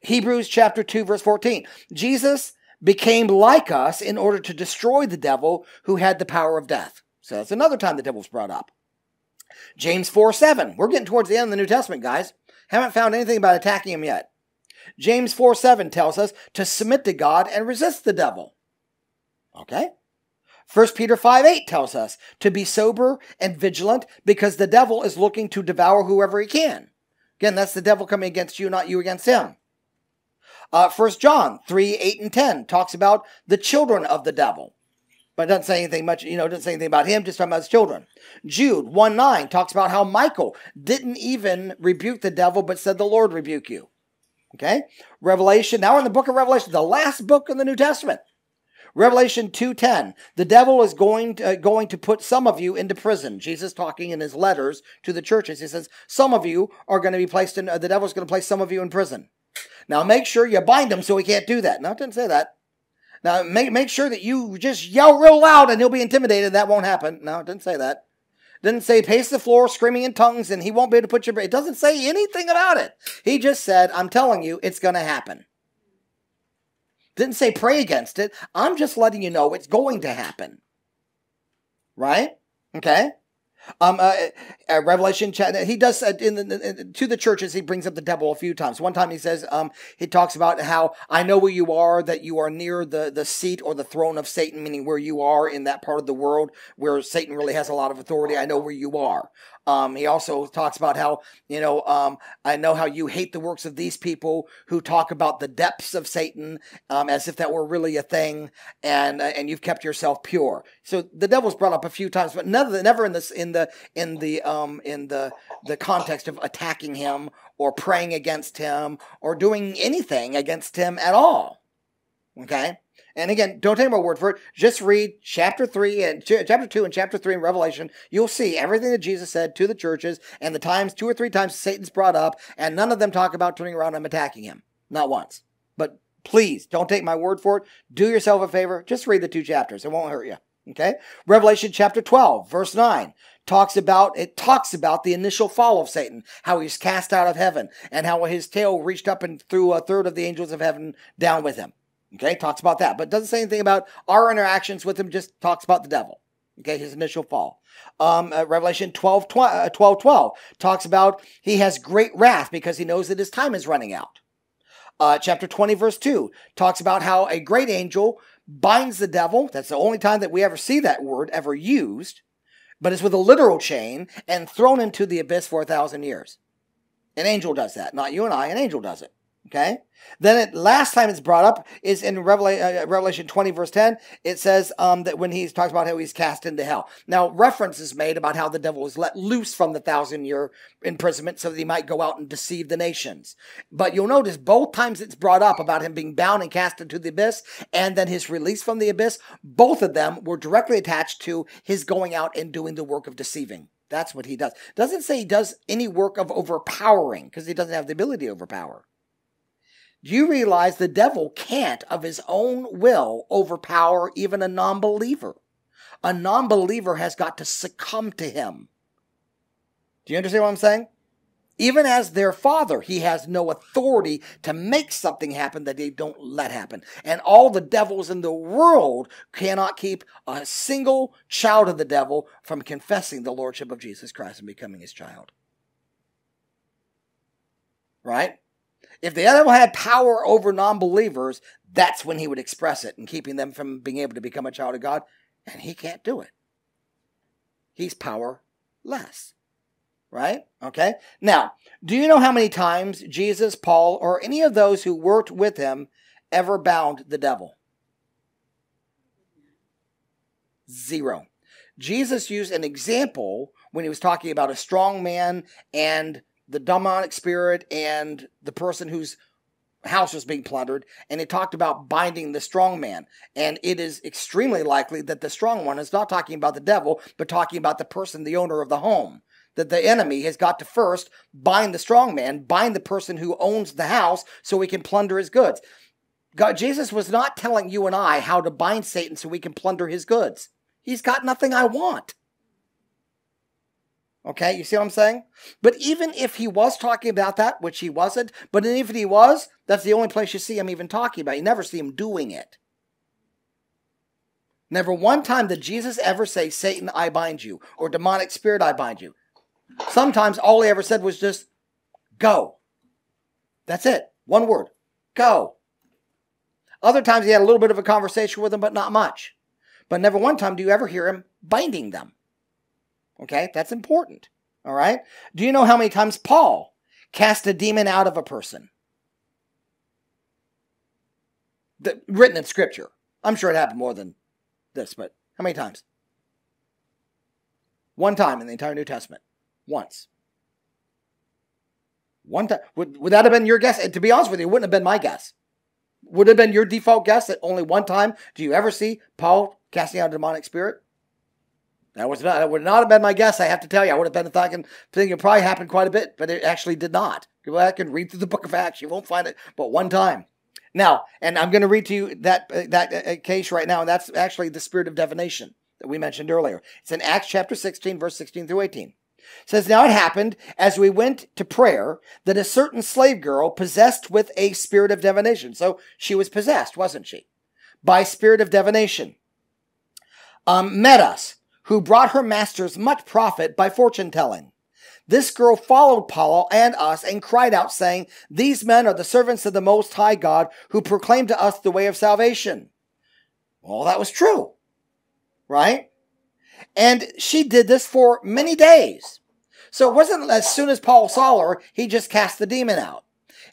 Hebrews chapter two, verse fourteen. Jesus became like us in order to destroy the devil who had the power of death. So that's another time the devil's brought up. James four seven. We're getting towards the end of the New Testament, guys. Haven't found anything about attacking him yet. James four seven tells us to submit to God and resist the devil. Okay? First Peter five eight tells us to be sober and vigilant because the devil is looking to devour whoever he can. Again, that's the devil coming against you, not you against him. Uh, First John three, eight, and ten talks about the children of the devil. But it doesn't say anything much, you know, it doesn't say anything about him, just talking about his children. Jude one nine talks about how Michael didn't even rebuke the devil, but said, the Lord rebuke you. Okay? Revelation, now we're in the book of Revelation, the last book in the New Testament. Revelation two ten, the devil is going to, uh, going to put some of you into prison. Jesus talking in his letters to the churches. He says, some of you are going to be placed in, uh, the devil's going to place some of you in prison. Now make sure you bind him so he can't do that. No, it didn't say that. Now make, make sure that you just yell real loud and he'll be intimidated. That won't happen. No, it didn't say that. It didn't say pace the floor screaming in tongues and he won't be able to put your... It doesn't say anything about it. He just said, I'm telling you, it's going to happen. Didn't say pray against it. I'm just letting you know it's going to happen. Right? Okay? Um, uh, uh, Revelation, he does, uh, in the, in, to the churches, he brings up the devil a few times. One time he says, um, he talks about how, I know where you are, that you are near the, the seat or the throne of Satan, meaning where you are in that part of the world where Satan really has a lot of authority. I know where you are. Um, he also talks about how, you know, um, I know how you hate the works of these people who talk about the depths of Satan um, as if that were really a thing, and uh, and you've kept yourself pure. So the devil's brought up a few times, but never, never in this in the in the um, in the the context of attacking him or praying against him or doing anything against him at all. Okay. And again, don't take my word for it. Just read chapter three and ch chapter two and chapter three in Revelation. You'll see everything that Jesus said to the churches and the times, two or three times Satan's brought up, and none of them talk about turning around and attacking him. Not once. But please, don't take my word for it. Do yourself a favor. Just read the two chapters. It won't hurt you. Okay? Revelation chapter twelve, verse nine. Talks about, it talks about the initial fall of Satan, how he's cast out of heaven, and how his tail reached up and threw a third of the angels of heaven down with him. Okay, talks about that, but doesn't say anything about our interactions with him, just talks about the devil. Okay, his initial fall. Um, uh, Revelation twelve twelve talks about he has great wrath because he knows that his time is running out. Uh, chapter twenty, verse two, talks about how a great angel binds the devil. That's the only time that we ever see that word ever used, but it's with a literal chain and thrown into the abyss for a thousand years. An angel does that, not you and I, an angel does it. Okay? Then it, last time it's brought up is in Revela uh, Revelation twenty, verse ten. It says um, that when he talks about how he's cast into hell. Now, reference is made about how the devil is let loose from the thousand-year imprisonment so that he might go out and deceive the nations. But you'll notice both times it's brought up about him being bound and cast into the abyss and then his release from the abyss, both of them were directly attached to his going out and doing the work of deceiving. That's what he does. Doesn't say he does any work of overpowering because he doesn't have the ability to overpower. Do you realize the devil can't, of his own will, overpower even a non-believer? A non-believer has got to succumb to him. Do you understand what I'm saying? Even as their father, he has no authority to make something happen that they don't let happen. And all the devils in the world cannot keep a single child of the devil from confessing the lordship of Jesus Christ and becoming his child. Right? If the devil had power over non-believers, that's when he would express it and keeping them from being able to become a child of God. And he can't do it. He's powerless. Right? Okay? Now, do you know how many times Jesus, Paul, or any of those who worked with him ever bound the devil? Zero. Jesus used an example when he was talking about a strong man and the demonic spirit and the person whose house was being plundered, and it talked about binding the strong man. And it is extremely likely that the strong one is not talking about the devil, but talking about the person, the owner of the home. That the enemy has got to first bind the strong man, bind the person who owns the house so he can plunder his goods. God, Jesus was not telling you and I how to bind Satan so we can plunder his goods. He's got nothing I want. Okay, you see what I'm saying? But even if he was talking about that, which he wasn't, but even if he was, that's the only place you see him even talking about it. You never see him doing it. Never one time did Jesus ever say, Satan, I bind you, or demonic spirit, I bind you. Sometimes all he ever said was just, go. That's it. One word. Go. Other times he had a little bit of a conversation with them, but not much. But never one time do you ever hear him binding them. Okay, that's important. All right? Do you know how many times Paul cast a demon out of a person? The, written in Scripture. I'm sure it happened more than this, but how many times? One time in the entire New Testament. Once. One time. Would, would that have been your guess? And to be honest with you, it wouldn't have been my guess. Would it have been your default guess that only one time do you ever see Paul casting out a demonic spirit? That was not, that would not have been my guess, I have to tell you. I would have been thinking, thinking it probably happened quite a bit, but it actually did not. Go back and read through the book of Acts. You won't find it but one time. Now, and I'm going to read to you that, that case right now, and that's actually the spirit of divination that we mentioned earlier. It's in Acts chapter sixteen, verse sixteen through eighteen. It says, now it happened, as we went to prayer, that a certain slave girl possessed with a spirit of divination. So she was possessed, wasn't she? By spirit of divination. Um, met us, who brought her masters much profit by fortune-telling. This girl followed Paul and us and cried out, saying, these men are the servants of the Most High God, who proclaim to us the way of salvation. Well, that was true, right? And she did this for many days. So it wasn't as soon as Paul saw her, he just cast the demon out.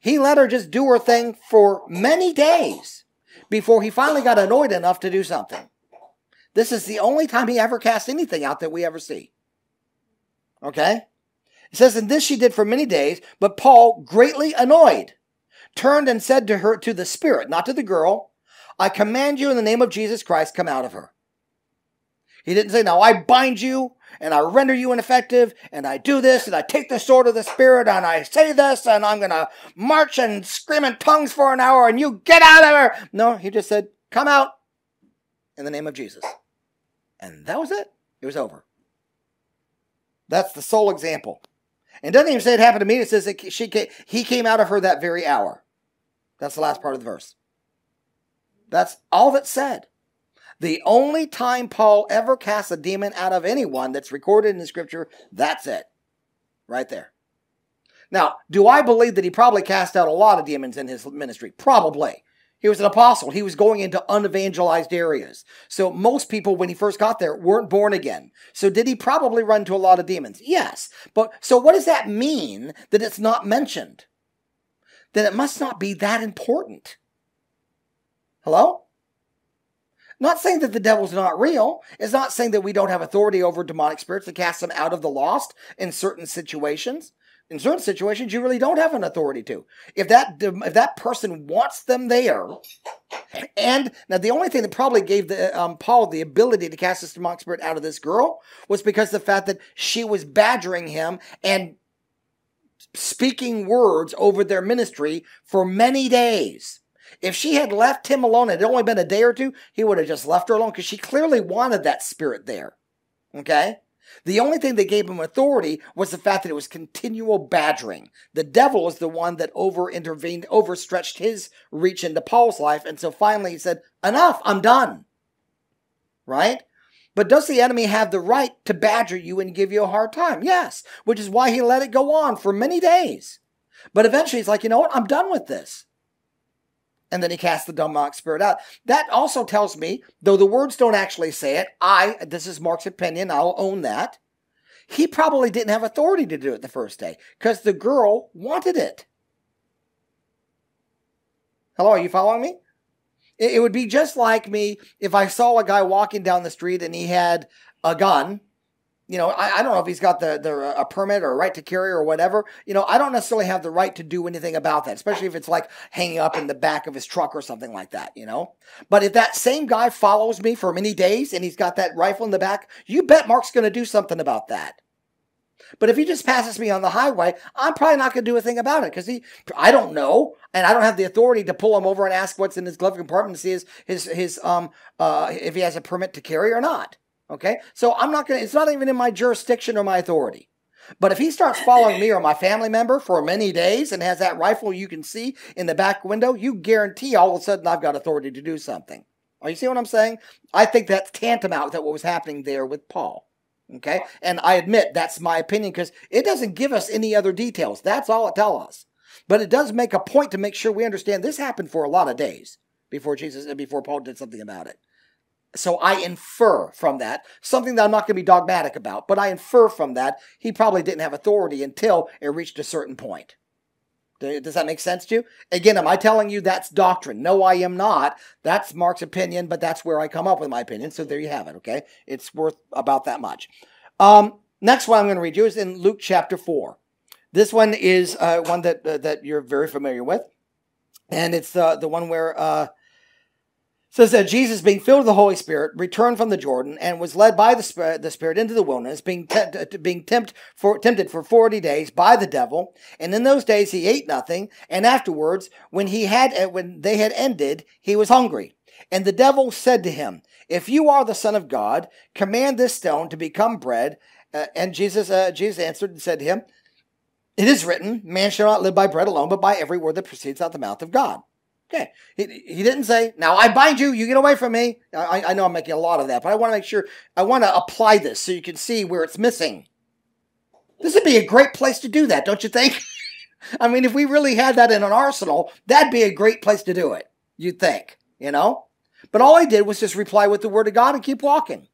He let her just do her thing for many days before he finally got annoyed enough to do something. This is the only time he ever cast anything out that we ever see. Okay? It says, and this she did for many days, but Paul, greatly annoyed, turned and said to her, to the spirit, not to the girl, I command you in the name of Jesus Christ, come out of her. He didn't say, now I bind you, and I render you ineffective, and I do this, and I take the sword of the spirit, and I say this, and I'm going to march and scream in tongues for an hour, and you get out of her. No, he just said, come out in the name of Jesus. And that was it. It was over. That's the sole example. And it doesn't even say it happened to me. It says that she came, he came out of her that very hour. That's the last part of the verse. That's all that's said. The only time Paul ever casts a demon out of anyone that's recorded in the Scripture, that's it. Right there. Now, do I believe that he probably cast out a lot of demons in his ministry? Probably. He was an apostle. He was going into unevangelized areas. So most people, when he first got there, weren't born again. So did he probably run into a lot of demons? Yes. But so what does that mean that it's not mentioned? Then it must not be that important. Hello? Not saying that the devil's not real. It's not saying that we don't have authority over demonic spirits to cast them out of the lost in certain situations. In certain situations, you really don't have an authority to. If that if that person wants them there, and now the only thing that probably gave the, um, Paul the ability to cast this demonic spirit out of this girl was because of the fact that she was badgering him and speaking words over their ministry for many days. If she had left him alone, and it had only been a day or two, he would have just left her alone because she clearly wanted that spirit there. Okay? The only thing that gave him authority was the fact that it was continual badgering. The devil is the one that over-intervened, overstretched his reach into Paul's life, and so finally he said, enough, I'm done. Right? But does the enemy have the right to badger you and give you a hard time? Yes, which is why he let it go on for many days. But eventually he's like, you know what, I'm done with this. And then he cast the demonic spirit out. That also tells me, though the words don't actually say it, I, this is Mark's opinion, I'll own that, he probably didn't have authority to do it the first day because the girl wanted it. Hello, are you following me? It, it would be just like me if I saw a guy walking down the street and he had a gun. You know, I, I don't know if he's got the, the a permit or a right to carry or whatever. You know, I don't necessarily have the right to do anything about that, especially if it's like hanging up in the back of his truck or something like that, you know. But if that same guy follows me for many days and he's got that rifle in the back, you bet Mark's going to do something about that. But if he just passes me on the highway, I'm probably not going to do a thing about it because he, I don't know, and I don't have the authority to pull him over and ask what's in his glove compartment to see his, his, his, um, uh, if he has a permit to carry or not. Okay, so I'm not going to, it's not even in my jurisdiction or my authority. But if he starts following me or my family member for many days and has that rifle you can see in the back window, you guarantee all of a sudden I've got authority to do something. Are you seeing what I'm saying? I think that's tantamount to what was happening there with Paul. Okay? And I admit that's my opinion because it doesn't give us any other details. That's all it tells us. But it does make a point to make sure we understand this happened for a lot of days before Jesus and before Paul did something about it. So I infer from that, something that I'm not going to be dogmatic about, but I infer from that he probably didn't have authority until it reached a certain point. Does that make sense to you? Again, am I telling you that's doctrine? No, I am not. That's Mark's opinion, but that's where I come up with my opinion. So there you have it, okay? It's worth about that much. Um, next one I'm going to read you is in Luke chapter four. This one is uh, one that uh, that you're very familiar with, and it's uh, the one where... Uh, So it says that Jesus, being filled with the Holy Spirit, returned from the Jordan and was led by the Spirit, the Spirit into the wilderness, being, tempt, being tempt for, tempted for forty days by the devil. And in those days he ate nothing. And afterwards, when he had when they had ended, he was hungry. And the devil said to him, "If you are the Son of God, command this stone to become bread." Uh, and Jesus, uh, Jesus answered and said to him, "It is written, man shall not live by bread alone, but by every word that proceeds out of the mouth of God." Okay, he, he didn't say, now I bind you, you get away from me. I, I know I'm making a lot of that, but I want to make sure, I want to apply this so you can see where it's missing. This would be a great place to do that, don't you think? I mean, if we really had that in an arsenal, that'd be a great place to do it, you'd think, you know? But all I did was just reply with the word of God and keep walking,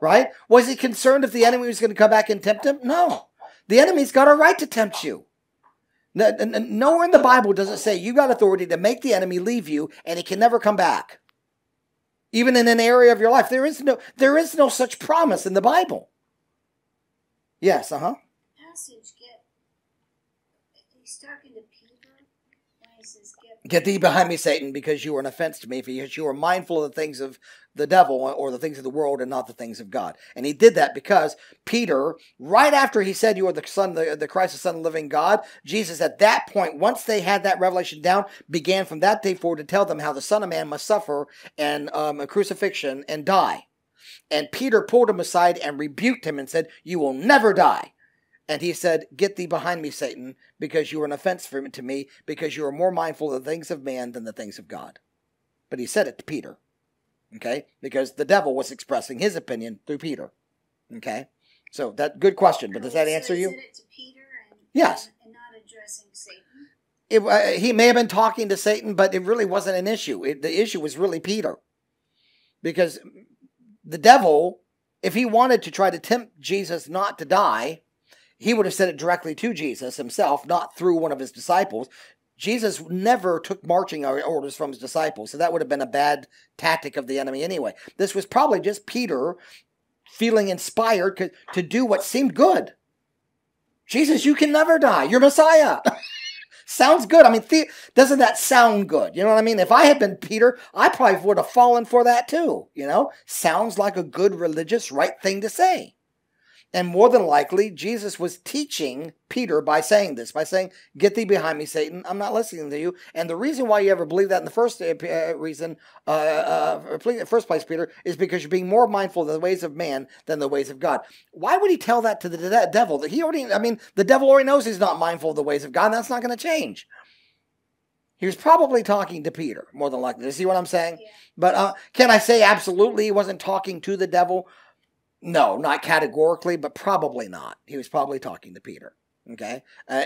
right? Was he concerned if the enemy was going to come back and tempt him? No, the enemy's got a right to tempt you. Nowhere in the Bible does it say you got authority to make the enemy leave you and he can never come back. Even in an area of your life, there is no there is no such promise in the Bible. Yes, uh-huh. Passage get he's talking to Peter when he says, get, get thee behind me, Satan, because you are an offense to me, because you are mindful of the things of the devil or the things of the world and not the things of God. And he did that because Peter, right after he said, you are the son, the, the Christ, the Son of the living God, Jesus at that point, once they had that revelation down, began from that day forward to tell them how the Son of Man must suffer and um, a crucifixion and die. And Peter pulled him aside and rebuked him and said, you will never die. And he said, get thee behind me, Satan, because you are an offense for me, to me, because you are more mindful of the things of man than the things of God. But he said it to Peter. Okay, because the devil was expressing his opinion through Peter. Okay, so that good question, but does that answer you? Yes. And not addressing Satan. It, uh, he may have been talking to Satan, but it really wasn't an issue. It, the issue was really Peter, because the devil, if he wanted to try to tempt Jesus not to die, he would have said it directly to Jesus himself, not through one of his disciples. Jesus never took marching orders from his disciples, so that would have been a bad tactic of the enemy anyway. This was probably just Peter feeling inspired to do what seemed good. Jesus, you can never die. You're Messiah. Sounds good. I mean, the doesn't that sound good? You know what I mean? If I had been Peter, I probably would have fallen for that too. You know, sounds like a good religious right thing to say. And more than likely, Jesus was teaching Peter by saying this, by saying, get thee behind me, Satan. I'm not listening to you. And the reason why you ever believe that in the first uh, reason, uh, uh, first place, Peter, is because you're being more mindful of the ways of man than the ways of God. Why would he tell that to the de devil? That he already, I mean, the devil already knows he's not mindful of the ways of God, and that's not going to change. He was probably talking to Peter, more than likely. You see what I'm saying? Yeah. But uh, can I say absolutely he wasn't talking to the devil? No, not categorically, but probably not. He was probably talking to Peter, okay? Uh,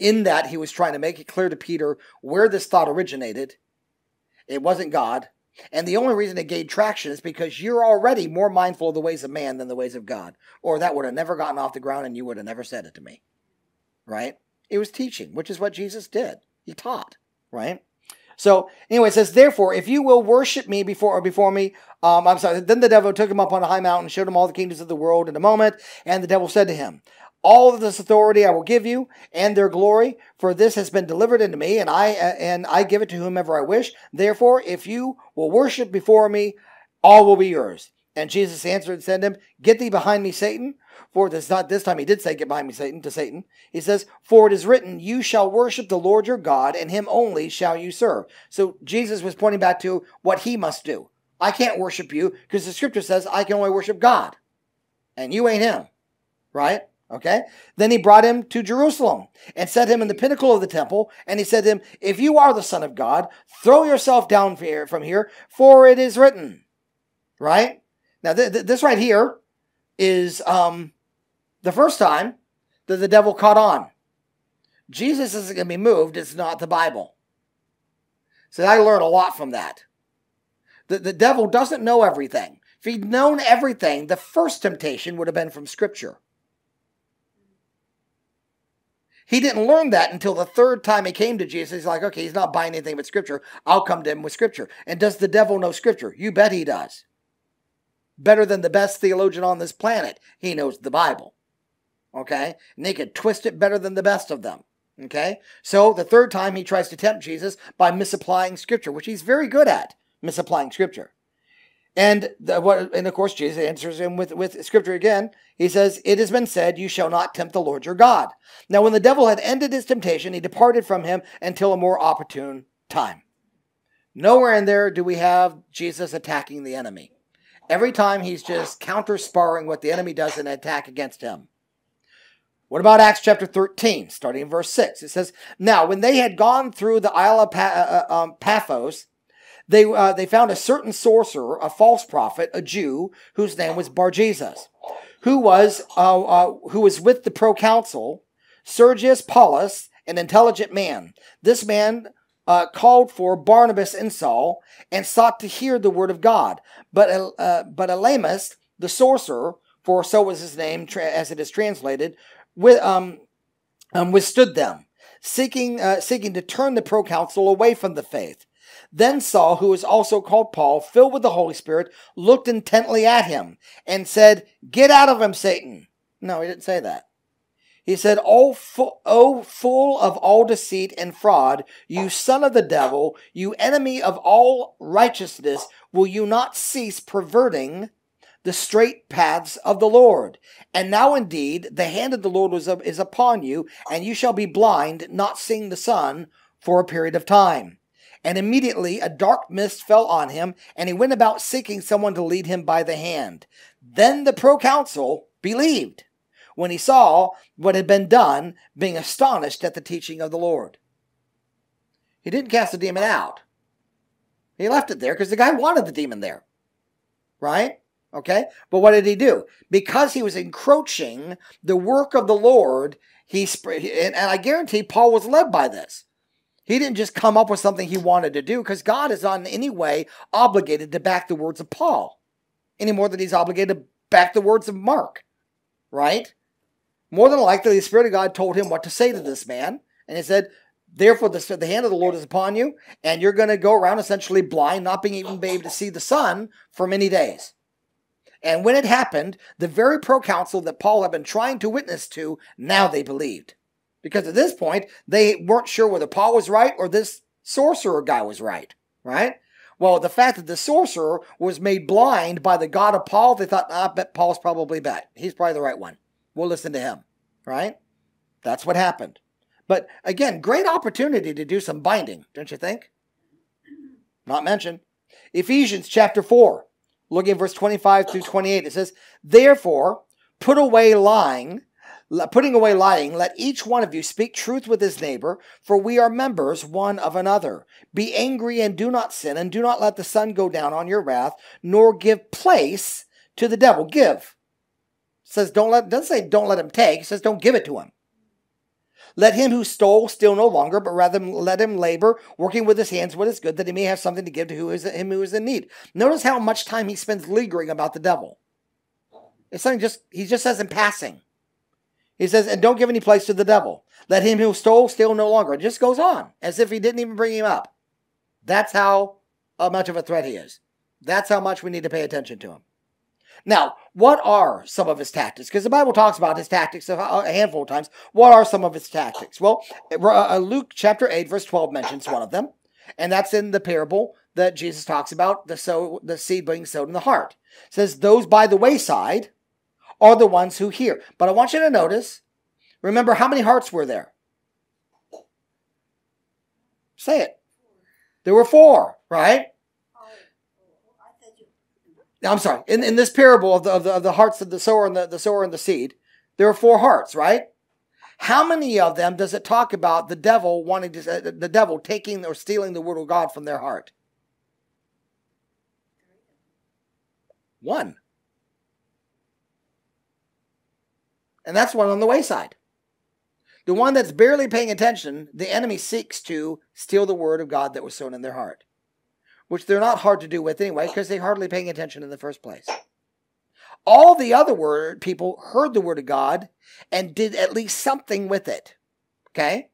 in that, he was trying to make it clear to Peter where this thought originated. It wasn't God. And the only reason it gained traction is because you're already more mindful of the ways of man than the ways of God. Or that would have never gotten off the ground and you would have never said it to me, right? It was teaching, which is what Jesus did. He taught, right? So anyway, it says, therefore, if you will worship me before or before me, um, I'm sorry, then the devil took him up on a high mountain, showed him all the kingdoms of the world in a moment. And the devil said to him, all of this authority I will give you and their glory, for this has been delivered unto me, and I, uh, and I give it to whomever I wish. Therefore, if you will worship before me, all will be yours. And Jesus answered and said to him, get thee behind me, Satan. For this, not this time he did say, get behind me, Satan, to Satan. He says, for it is written, you shall worship the Lord your God, and him only shall you serve. So Jesus was pointing back to what he must do. I can't worship you, because the scripture says I can only worship God. And you ain't him, right? Okay? Then he brought him to Jerusalem and set him in the pinnacle of the temple. And he said to him, if you are the Son of God, throw yourself down from here, for it is written. Right? Now, th th this right here is um, the first time that the devil caught on. Jesus isn't going to be moved. It's not the Bible. So I learned a lot from that. The, the devil doesn't know everything. If he'd known everything, the first temptation would have been from Scripture. He didn't learn that until the third time he came to Jesus. He's like, okay, he's not buying anything but Scripture. I'll come to him with Scripture. And does the devil know Scripture? You bet he does. Better than the best theologian on this planet. He knows the Bible. Okay? And they could twist it better than the best of them. Okay? So the third time he tries to tempt Jesus by misapplying Scripture, which he's very good at, misapplying Scripture. And, the, what, and of course, Jesus answers him with, with Scripture again. He says, it has been said, you shall not tempt the Lord your God. Now, when the devil had ended his temptation, he departed from him until a more opportune time. Nowhere in there do we have Jesus attacking the enemy. Every time he's just counter-sparring what the enemy does in an attack against him. What about Acts chapter thirteen, starting in verse six? It says, now, when they had gone through the Isle of pa uh, um, Paphos, They, uh, they found a certain sorcerer, a false prophet, a Jew, whose name was Bar-Jesus, who was, uh, uh, who was with the proconsul, Sergius Paulus, an intelligent man. This man uh, called for Barnabas and Saul and sought to hear the word of God. But, uh, but Elymas, the sorcerer, for so was his name as it is translated, with, um, um, withstood them, seeking, uh, seeking to turn the proconsul away from the faith. Then Saul, who was also called Paul, filled with the Holy Spirit, looked intently at him and said, get out of him, Satan. No, he didn't say that. He said, oh, full, oh, full of all deceit and fraud, you son of the devil, you enemy of all righteousness, will you not cease perverting the straight paths of the Lord? And now indeed, the hand of the Lord is upon you, and you shall be blind, not seeing the sun for a period of time. And immediately a dark mist fell on him, and he went about seeking someone to lead him by the hand. Then the proconsul believed, when he saw what had been done, being astonished at the teaching of the Lord. He didn't cast the demon out. He left it there because the guy wanted the demon there. Right? Okay? But what did he do? Because he was encroaching the work of the Lord, he and I guarantee Paul was led by this. He didn't just come up with something he wanted to do, because God is not in any way obligated to back the words of Paul any more than he's obligated to back the words of Mark, right? More than likely, the Spirit of God told him what to say to this man, and he said, therefore, the, the hand of the Lord is upon you, and you're going to go around essentially blind, not being even able to see the sun for many days. And when it happened, the very proconsul that Paul had been trying to witness to, now they believed. Because at this point, they weren't sure whether Paul was right or this sorcerer guy was right, right? Well, the fact that the sorcerer was made blind by the God of Paul, they thought, ah, I bet Paul's probably bad. He's probably the right one. We'll listen to him, right? That's what happened. But again, great opportunity to do some binding, don't you think? Not mentioned. Ephesians chapter four, looking at verse twenty-five through twenty-eight, it says, therefore, put away lying, Putting away lying, let each one of you speak truth with his neighbor, for we are members one of another. Be angry and do not sin, and do not let the sun go down on your wrath, nor give place to the devil. Give. It says don't let, doesn't say don't let him take, it says don't give it to him. Let him who stole steal no longer, but rather let him labor, working with his hands what is good, that he may have something to give to who is, him who is in need. Notice how much time he spends leaguering about the devil. It's something just he just says in passing. He says, and don't give any place to the devil. Let him who stole steal no longer. It just goes on, as if he didn't even bring him up. That's how much of a threat he is. That's how much we need to pay attention to him. Now, what are some of his tactics? Because the Bible talks about his tactics a handful of times. What are some of his tactics? Well, Luke chapter eight, verse twelve mentions one of them. And that's in the parable that Jesus talks about, the, sow, the seed being sowed in the heart. It says, those by the wayside are the ones who hear. But I want you to notice, remember how many hearts were there? Say it. There were four, right? I'm sorry. In, in this parable of the, of the, of the hearts of the sower and the, the sower and the seed, There are four hearts, right? How many of them does it talk about the devil wanting to, the devil taking or stealing the word of God from their heart? One. And that's one on the wayside. The one that's barely paying attention, the enemy seeks to steal the word of God that was sown in their heart, which they're not hard to do with anyway because they're hardly paying attention in the first place. All the other word people heard the word of God and did at least something with it. Okay?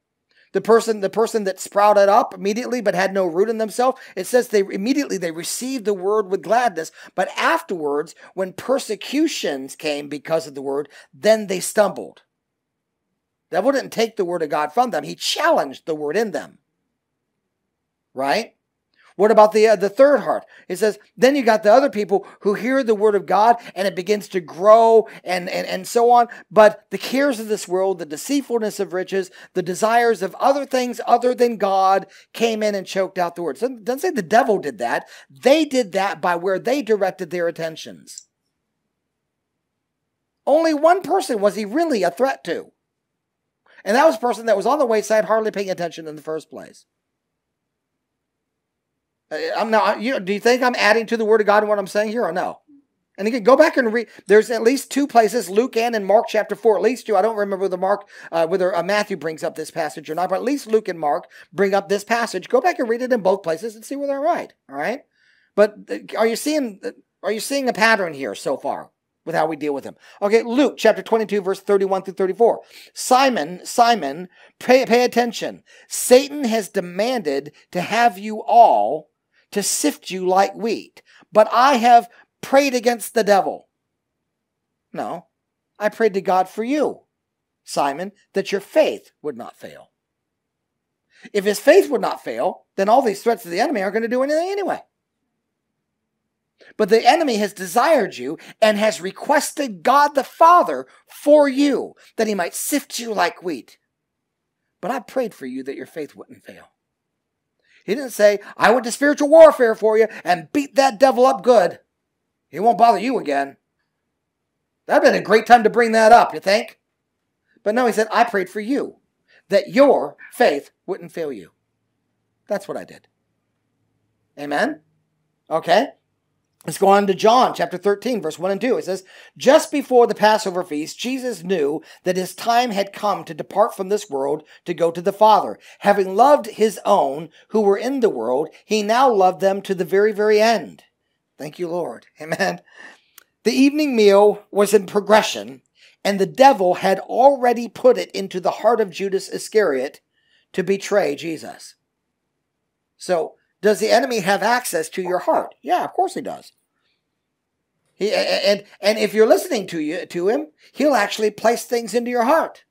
The person, the person that sprouted up immediately but had no root in themselves, it says they immediately they received the word with gladness, but afterwards, when persecutions came because of the word, then they stumbled. The devil didn't take the word of God from them. He challenged the word in them. Right? What about the, uh, the third heart? It says, then you got the other people who hear the word of God and it begins to grow and, and, and so on. But the cares of this world, the deceitfulness of riches, the desires of other things other than God came in and choked out the word. So it doesn't say the devil did that. They did that by where they directed their attentions. Only one person was he really a threat to. And that was a person that was on the wayside, hardly paying attention in the first place. I'm not, you know, do you think I'm adding to the word of God in what I'm saying here or no? And again, go back and read. There's at least two places, Luke and in Mark chapter four, at least two. I don't remember whether Mark, uh, whether uh, Matthew brings up this passage or not, but at least Luke and Mark bring up this passage. Go back and read it in both places and see whether I'm right. All right. But are you seeing, are you seeing a pattern here so far with how we deal with him? Okay. Luke chapter twenty-two, verse thirty-one through thirty-four. Simon, Simon, pay, pay attention. Satan has demanded to have you all to sift you like wheat, but I have prayed against the devil. No, I prayed to God for you, Simon, that your faith would not fail. If his faith would not fail, then all these threats of the enemy aren't going to do anything anyway. But the enemy has desired you and has requested God the Father for you, that he might sift you like wheat. But I prayed for you that your faith wouldn't fail. He didn't say, I went to spiritual warfare for you and beat that devil up good. He won't bother you again. That'd been a great time to bring that up, you think? But no, he said, I prayed for you, that your faith wouldn't fail you. That's what I did. Amen? Okay. Let's go on to John chapter thirteen, verse one and two. It says, just before the Passover feast, Jesus knew that his time had come to depart from this world to go to the Father. Having loved his own who were in the world, he now loved them to the very, very end. Thank you, Lord. Amen. The evening meal was in progression, and the devil had already put it into the heart of Judas Iscariot to betray Jesus. So, does the enemy have access to your heart? Yeah, of course he does. He, and, and if you're listening to, you, to him, he'll actually place things into your heart.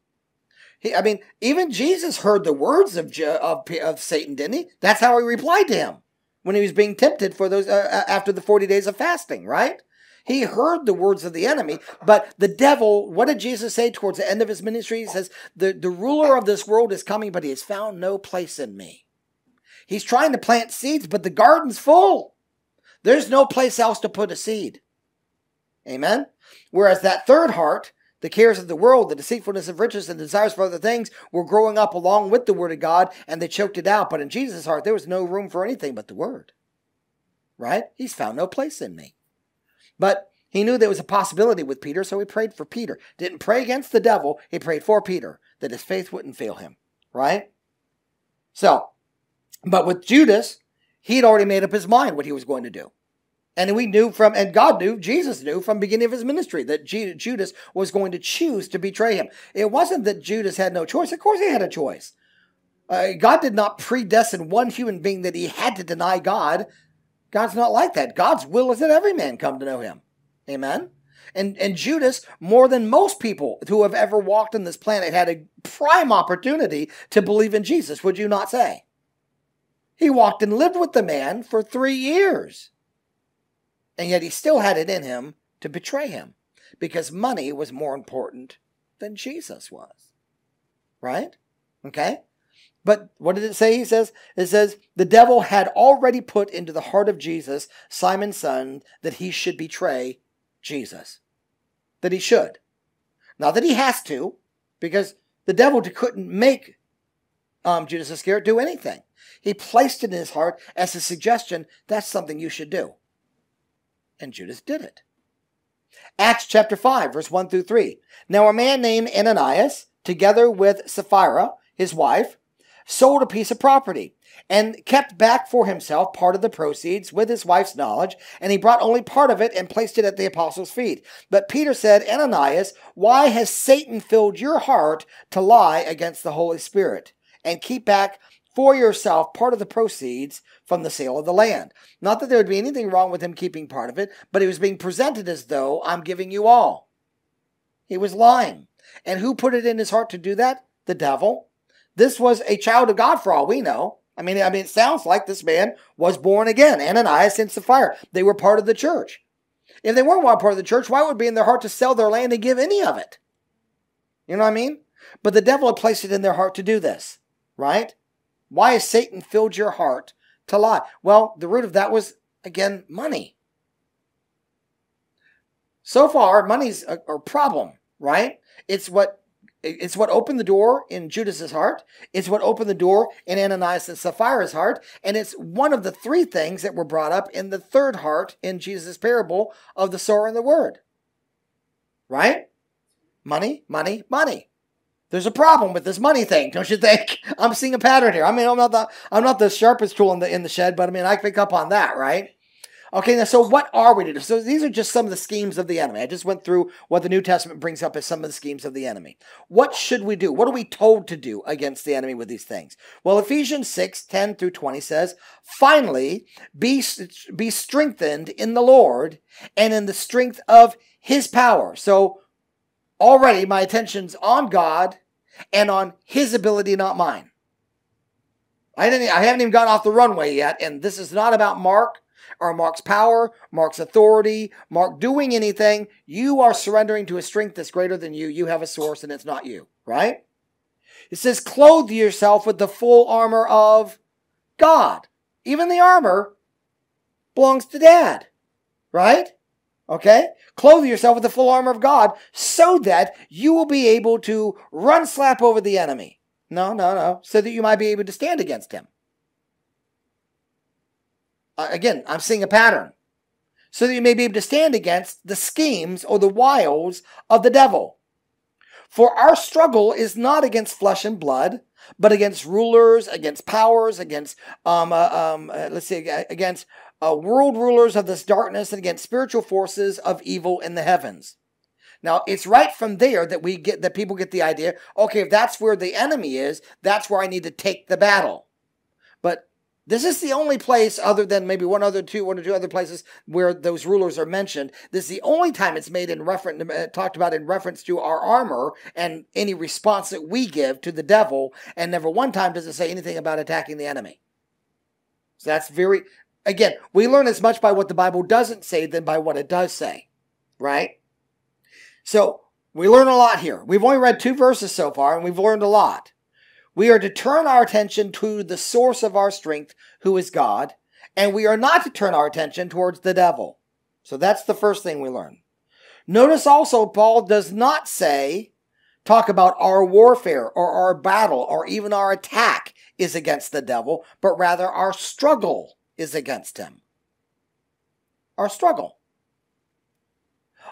He, I mean, even Jesus heard the words of, of, of Satan, didn't he? That's how he replied to him when he was being tempted for those uh, after the forty days of fasting, right? He heard the words of the enemy, but the devil, what did Jesus say towards the end of his ministry? He says, the, the ruler of this world is coming, but he has found no place in me. He's trying to plant seeds, but the garden's full. There's no place else to put a seed. Amen? Whereas that third heart, the cares of the world, the deceitfulness of riches, and desires for other things were growing up along with the word of God, and they choked it out. But in Jesus' heart, there was no room for anything but the word. Right? He's found no place in me. But he knew there was a possibility with Peter, so he prayed for Peter. Didn't pray against the devil. He prayed for Peter, that his faith wouldn't fail him. Right? So, but with Judas, he had already made up his mind what he was going to do. And we knew from, and God knew, Jesus knew from the beginning of his ministry that Judas was going to choose to betray him. It wasn't that Judas had no choice. Of course he had a choice. Uh, God did not predestine one human being that he had to deny God. God's not like that. God's will is that every man come to know him. Amen? And, and Judas, more than most people who have ever walked on this planet, had a prime opportunity to believe in Jesus. Would you not say? He walked and lived with the man for three years. And yet he still had it in him to betray him because money was more important than Jesus was. Right? Okay? But what did it say? He says, it says, the devil had already put into the heart of Jesus, Simon's son, that he should betray Jesus. That he should. Not that he has to, because the devil couldn't make um, Judas Iscariot do anything. He placed it in his heart as a suggestion, that's something you should do. And Judas did it. Acts chapter five, verse one through three. Now a man named Ananias, together with Sapphira, his wife, sold a piece of property and kept back for himself part of the proceeds with his wife's knowledge, and he brought only part of it and placed it at the apostles' feet. But Peter said, Ananias, why has Satan filled your heart to lie against the Holy Spirit and keep back for yourself part of the proceeds from the sale of the land? Not that there would be anything wrong with him keeping part of it, but he was being presented as though, I'm giving you all. He was lying. And who put it in his heart to do that? The devil. This was a child of God for all we know. I mean, I mean, it sounds like this man was born again. Ananias and Sapphira, they were part of the church. If they weren't part of the church, why would it be in their heart to sell their land and give any of it? You know what I mean? But the devil had placed it in their heart to do this, right? Why has Satan filled your heart to lie? Well, the root of that was, again, money. So far, money's a, a problem, right? It's what It's what opened the door in Judas's heart. It's what opened the door in Ananias and Sapphira's heart. And it's one of the three things that were brought up in the third heart in Jesus' parable of the sower and the word. Right? Money, money, money. There's a problem with this money thing, don't you think? I'm seeing a pattern here. I mean, I'm not the, I'm not the sharpest tool in the, in the shed, but I mean, I pick up on that, right? Okay, now, so what are we to do? So these are just some of the schemes of the enemy. I just went through what the New Testament brings up as some of the schemes of the enemy. What should we do? What are we told to do against the enemy with these things? Well, Ephesians six, ten through twenty says, Finally, be, be strengthened in the Lord and in the strength of his power. So already my attention's on God and on his ability, not mine. I, didn't, I haven't even gotten off the runway yet, and this is not about Mark. Or Mark's power, Mark's authority, Mark doing anything. You are surrendering to a strength that's greater than you. You have a source and it's not you, right? It says, clothe yourself with the full armor of God. Even the armor belongs to Dad, right? Okay? Clothe yourself with the full armor of God so that you will be able to run slap over the enemy. No, no, no. So that you might be able to stand against him. Uh, again, I'm seeing a pattern. So that you may be able to stand against the schemes or the wiles of the devil. For our struggle is not against flesh and blood, but against rulers, against powers, against, um, uh, um, uh, let's see, against uh, world rulers of this darkness and against spiritual forces of evil in the heavens. Now, it's right from there that we get, that people get the idea, okay, if that's where the enemy is, that's where I need to take the battle. But this is the only place, other than maybe one other two, one or two other places where those rulers are mentioned. This is the only time it's made in reference, talked about in reference to our armor and any response that we give to the devil. And never one time does it say anything about attacking the enemy. So that's very, again, we learn as much by what the Bible doesn't say than by what it does say, right? So we learn a lot here. We've only read two verses so far, and we've learned a lot. We are to turn our attention to the source of our strength, who is God, and we are not to turn our attention towards the devil. So that's the first thing we learn. Notice also, Paul does not say, talk about our warfare or our battle or even our attack is against the devil, but rather our struggle is against him. Our struggle.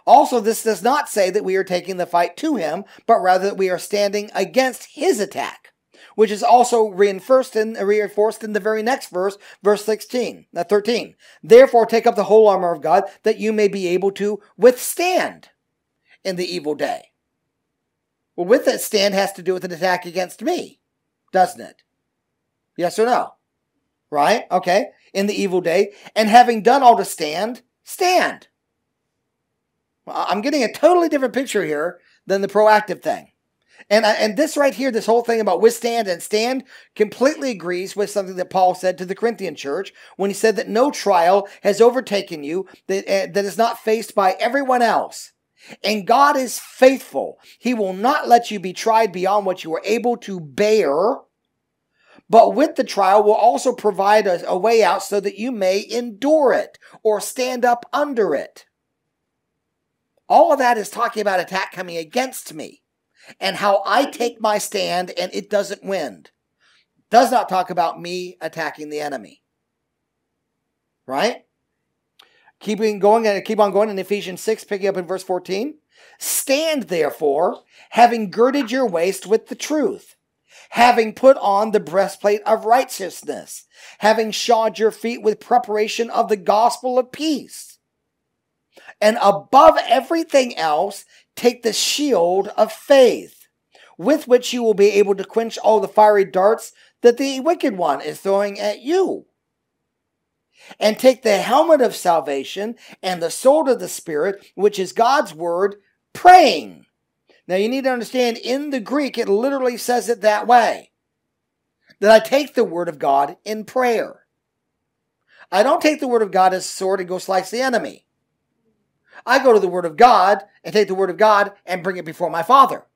Also, this does not say that we are taking the fight to him, but rather that we are standing against his attack. Which is also reinforced in, reinforced in the very next verse, verse sixteen, thirteen. Therefore, take up the whole armor of God, that you may be able to withstand in the evil day. Well, with that stand has to do with an attack against me, doesn't it? Yes or no? Right? Okay. In the evil day. And having done all to stand, stand. Well, I'm getting a totally different picture here than the proactive thing. And, and this right here, this whole thing about withstand and stand completely agrees with something that Paul said to the Corinthian church when he said that no trial has overtaken you that, uh, that is not faced by everyone else. And God is faithful. He will not let you be tried beyond what you are able to bear, but with the trial will also provide a, a way out so that you may endure it or stand up under it. All of that is talking about attack coming against me and how I take my stand and it doesn't win. Does not talk about me attacking the enemy. Right? Keeping going and keep on going in Ephesians six, picking up in verse fourteen. Stand therefore, having girded your waist with the truth, having put on the breastplate of righteousness, having shod your feet with preparation of the gospel of peace. And above everything else, take the shield of faith, with which you will be able to quench all the fiery darts that the wicked one is throwing at you. And take the helmet of salvation and the sword of the Spirit, which is God's word, praying. Now you need to understand, in the Greek, it literally says it that way. That I take the word of God in prayer. I don't take the word of God as a sword and go slice the enemy. I go to the word of God and take the word of God and bring it before my Father.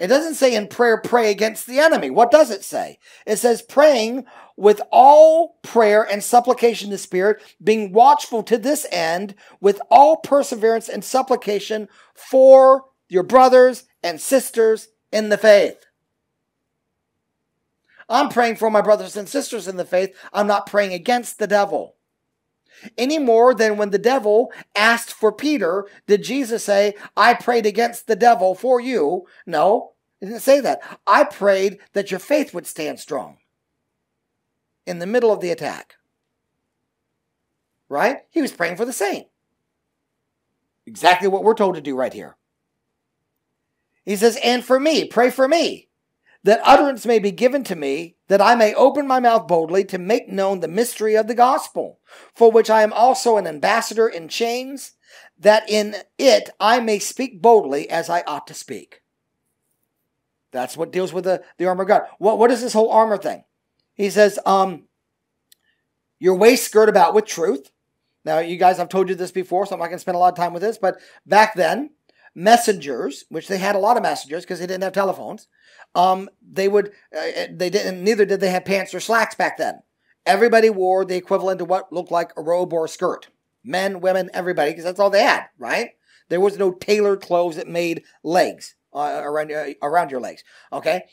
It doesn't say in prayer, pray against the enemy. What does it say? It says praying with all prayer and supplication to Spirit, being watchful to this end with all perseverance and supplication for your brothers and sisters in the faith. I'm praying for my brothers and sisters in the faith. I'm not praying against the devil. Any more than when the devil asked for Peter, did Jesus say, I prayed against the devil for you? No, he didn't say that. I prayed that your faith would stand strong in the middle of the attack. Right? He was praying for the saint. Exactly what we're told to do right here. He says, and for me, pray for me, that utterance may be given to me, that I may open my mouth boldly to make known the mystery of the gospel, for which I am also an ambassador in chains, that in it I may speak boldly as I ought to speak. That's what deals with the, the armor of God. What, what is this whole armor thing? He says, um, your waist skirt about with truth. Now, you guys, I've told you this before, so I'm not going to spend a lot of time with this, but back then, messengers, which they had a lot of messengers because they didn't have telephones, um, they would, uh, they didn't, neither did they have pants or slacks back then. Everybody wore the equivalent of what looked like a robe or a skirt. Men, women, everybody, because that's all they had, right? There was no tailored clothes that made legs, uh, around, uh, around your legs, okay?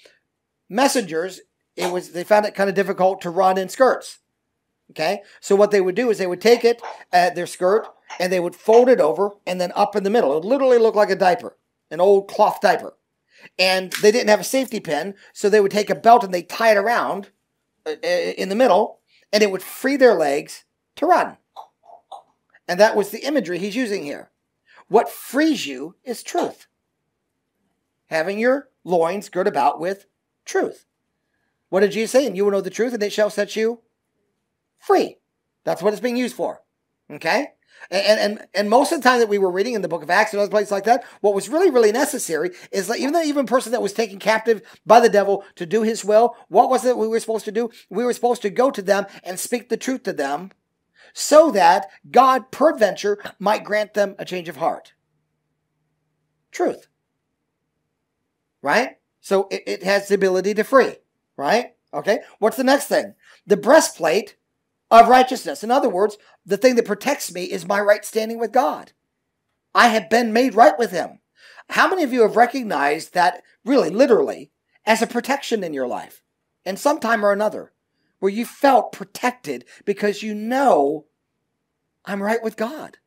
Messengers, it was, they found it kind of difficult to run in skirts, okay? So what they would do is they would take it, uh, their skirt, and they would fold it over and then up in the middle. It would literally look like a diaper, an old cloth diaper. And they didn't have a safety pin, so they would take a belt and they tie it around in the middle, and it would free their legs to run. And that was the imagery he's using here. What frees you is truth. Having your loins girt about with truth. What did Jesus say? And you will know the truth, and it shall set you free. That's what it's being used for. Okay? And, and, and most of the time that we were reading in the book of Acts and other places like that, what was really, really necessary is that even though even a person that was taken captive by the devil to do his will, what was it we were supposed to do? We were supposed to go to them and speak the truth to them so that God, peradventure, might grant them a change of heart. Truth. Right? So it, it has the ability to free. Right? Okay? What's the next thing? The breastplate of righteousness. In other words, the thing that protects me is my right standing with God. I have been made right with him. How many of you have recognized that really, literally, as a protection in your life? And sometime or another, where you felt protected because you know I'm right with God.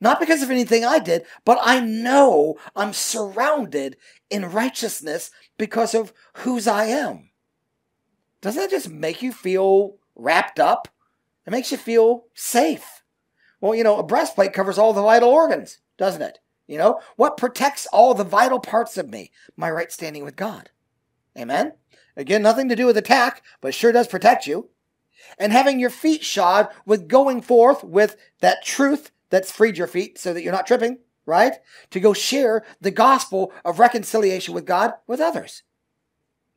Not because of anything I did, but I know I'm surrounded in righteousness because of whose I am. Doesn't that just make you feel wrapped up? It makes you feel safe. Well, you know, a breastplate covers all the vital organs, doesn't it? You know, what protects all the vital parts of me? My right standing with God. Amen? Again, nothing to do with attack, but it sure does protect you. And having your feet shod with going forth with that truth that's freed your feet so that you're not tripping, right? To go share the gospel of reconciliation with God with others.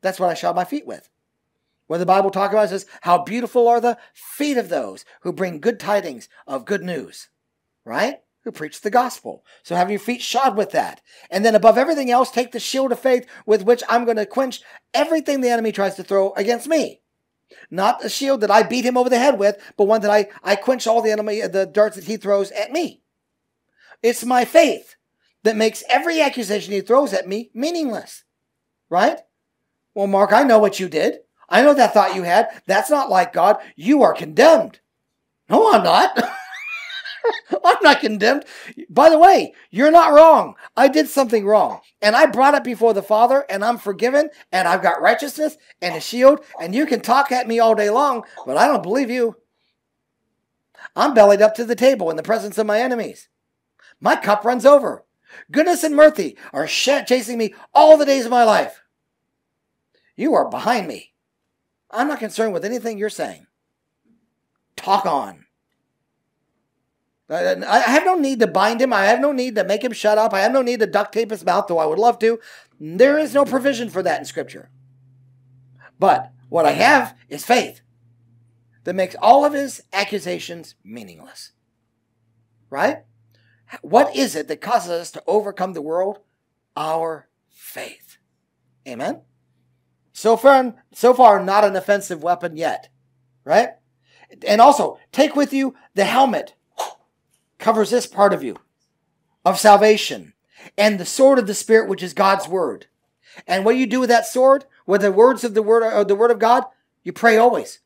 That's what I shod my feet with. Where the Bible talks about it, it says, how beautiful are the feet of those who bring good tidings of good news, right? Who preach the gospel. So have your feet shod with that. And then above everything else, take the shield of faith with which I'm going to quench everything the enemy tries to throw against me. Not a shield that I beat him over the head with, but one that I, I quench all the enemy, the darts that he throws at me. It's my faith that makes every accusation he throws at me meaningless. Right? Well, Mark, I know what you did. I know that thought you had. That's not like God. You are condemned. No, I'm not. I'm not condemned. By the way, you're not wrong. I did something wrong. And I brought it before the Father, and I'm forgiven, and I've got righteousness and a shield, and you can talk at me all day long, but I don't believe you. I'm bellied up to the table in the presence of my enemies. My cup runs over. Goodness and mercy are chasing me all the days of my life. You are behind me. I'm not concerned with anything you're saying. Talk on. I have no need to bind him. I have no need to make him shut up. I have no need to duct tape his mouth, though I would love to. There is no provision for that in Scripture. But what I have is faith that makes all of his accusations meaningless. Right? What is it that causes us to overcome the world? Our faith. Amen? So far, so far, not an offensive weapon yet. Right? And also, take with you the helmet. Covers this part of you, of salvation, and the sword of the Spirit, which is God's word. And what do you do with that sword? With the words of the word, or the word of God, you pray always,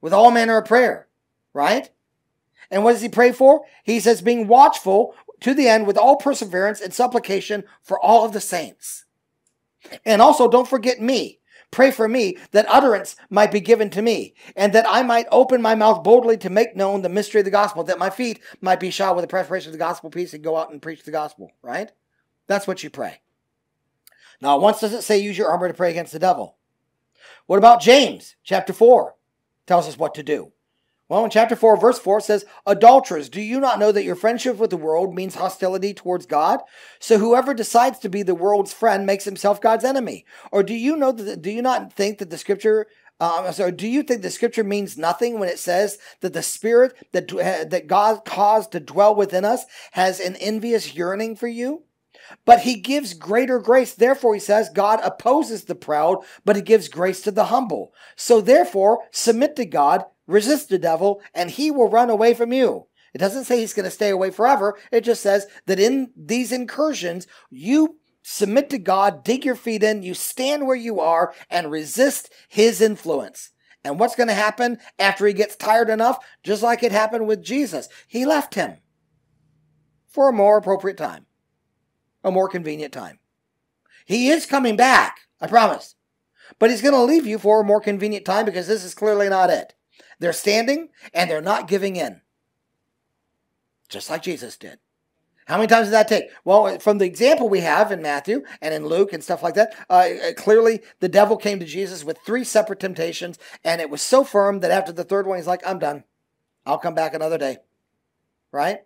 with all manner of prayer, right? And what does he pray for? He says, being watchful to the end with all perseverance and supplication for all of the saints. And also, don't forget me. Pray for me that utterance might be given to me, and that I might open my mouth boldly to make known the mystery of the gospel, that my feet might be shod with the preparation of the gospel peace, and go out and preach the gospel, right? That's what you pray. Now, once does it say use your armor to pray against the devil? What about James? Chapter four tells us what to do. Well, in chapter four, verse four says, adulterers, do you not know that your friendship with the world means hostility towards God? So whoever decides to be the world's friend makes himself God's enemy. Or do you know that, do you not think that the scripture, uh, sorry, do you think the scripture means nothing when it says that the spirit that, uh, that God caused to dwell within us has an envious yearning for you? But he gives greater grace. Therefore, he says, God opposes the proud, but he gives grace to the humble. So therefore, submit to God, resist the devil, and he will run away from you. It doesn't say he's going to stay away forever. It just says that in these incursions, you submit to God, dig your feet in, you stand where you are, and resist his influence. And what's going to happen after he gets tired enough? Just like it happened with Jesus. He left him for a more appropriate time. A more convenient time. He is coming back, I promise. But he's going to leave you for a more convenient time because this is clearly not it. They're standing and they're not giving in. Just like Jesus did. How many times did that take? Well, from the example we have in Matthew and in Luke and stuff like that, uh, clearly the devil came to Jesus with three separate temptations, and it was so firm that after the third one, he's like, I'm done. I'll come back another day. Right?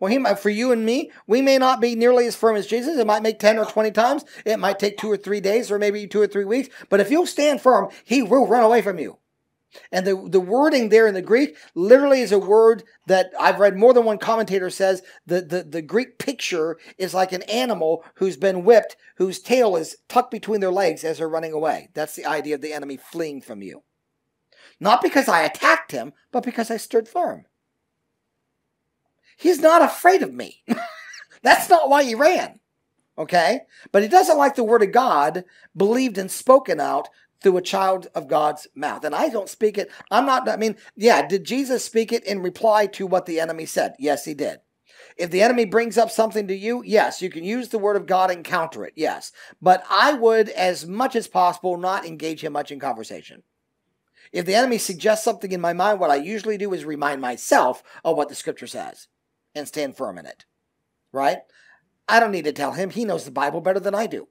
Well, he might, for you and me, we may not be nearly as firm as Jesus. It might make ten or twenty times. It might take two or three days or maybe two or three weeks. But if you'll stand firm, he will run away from you. And the, the wording there in the Greek literally is a word that I've read more than one commentator says the, the, the Greek picture is like an animal who's been whipped, whose tail is tucked between their legs as they're running away. That's the idea of the enemy fleeing from you. Not because I attacked him, but because I stood firm. He's not afraid of me. That's not why he ran, okay? But he doesn't like the word of God believed and spoken out through a child of God's mouth. And I don't speak it. I'm not, I mean, yeah, did Jesus speak it in reply to what the enemy said? Yes, he did. If the enemy brings up something to you, yes, you can use the word of God and counter it, yes. But I would, as much as possible, not engage him much in conversation. If the enemy suggests something in my mind, what I usually do is remind myself of what the scripture says. And stand firm in it, right? I don't need to tell him. He knows the Bible better than I do.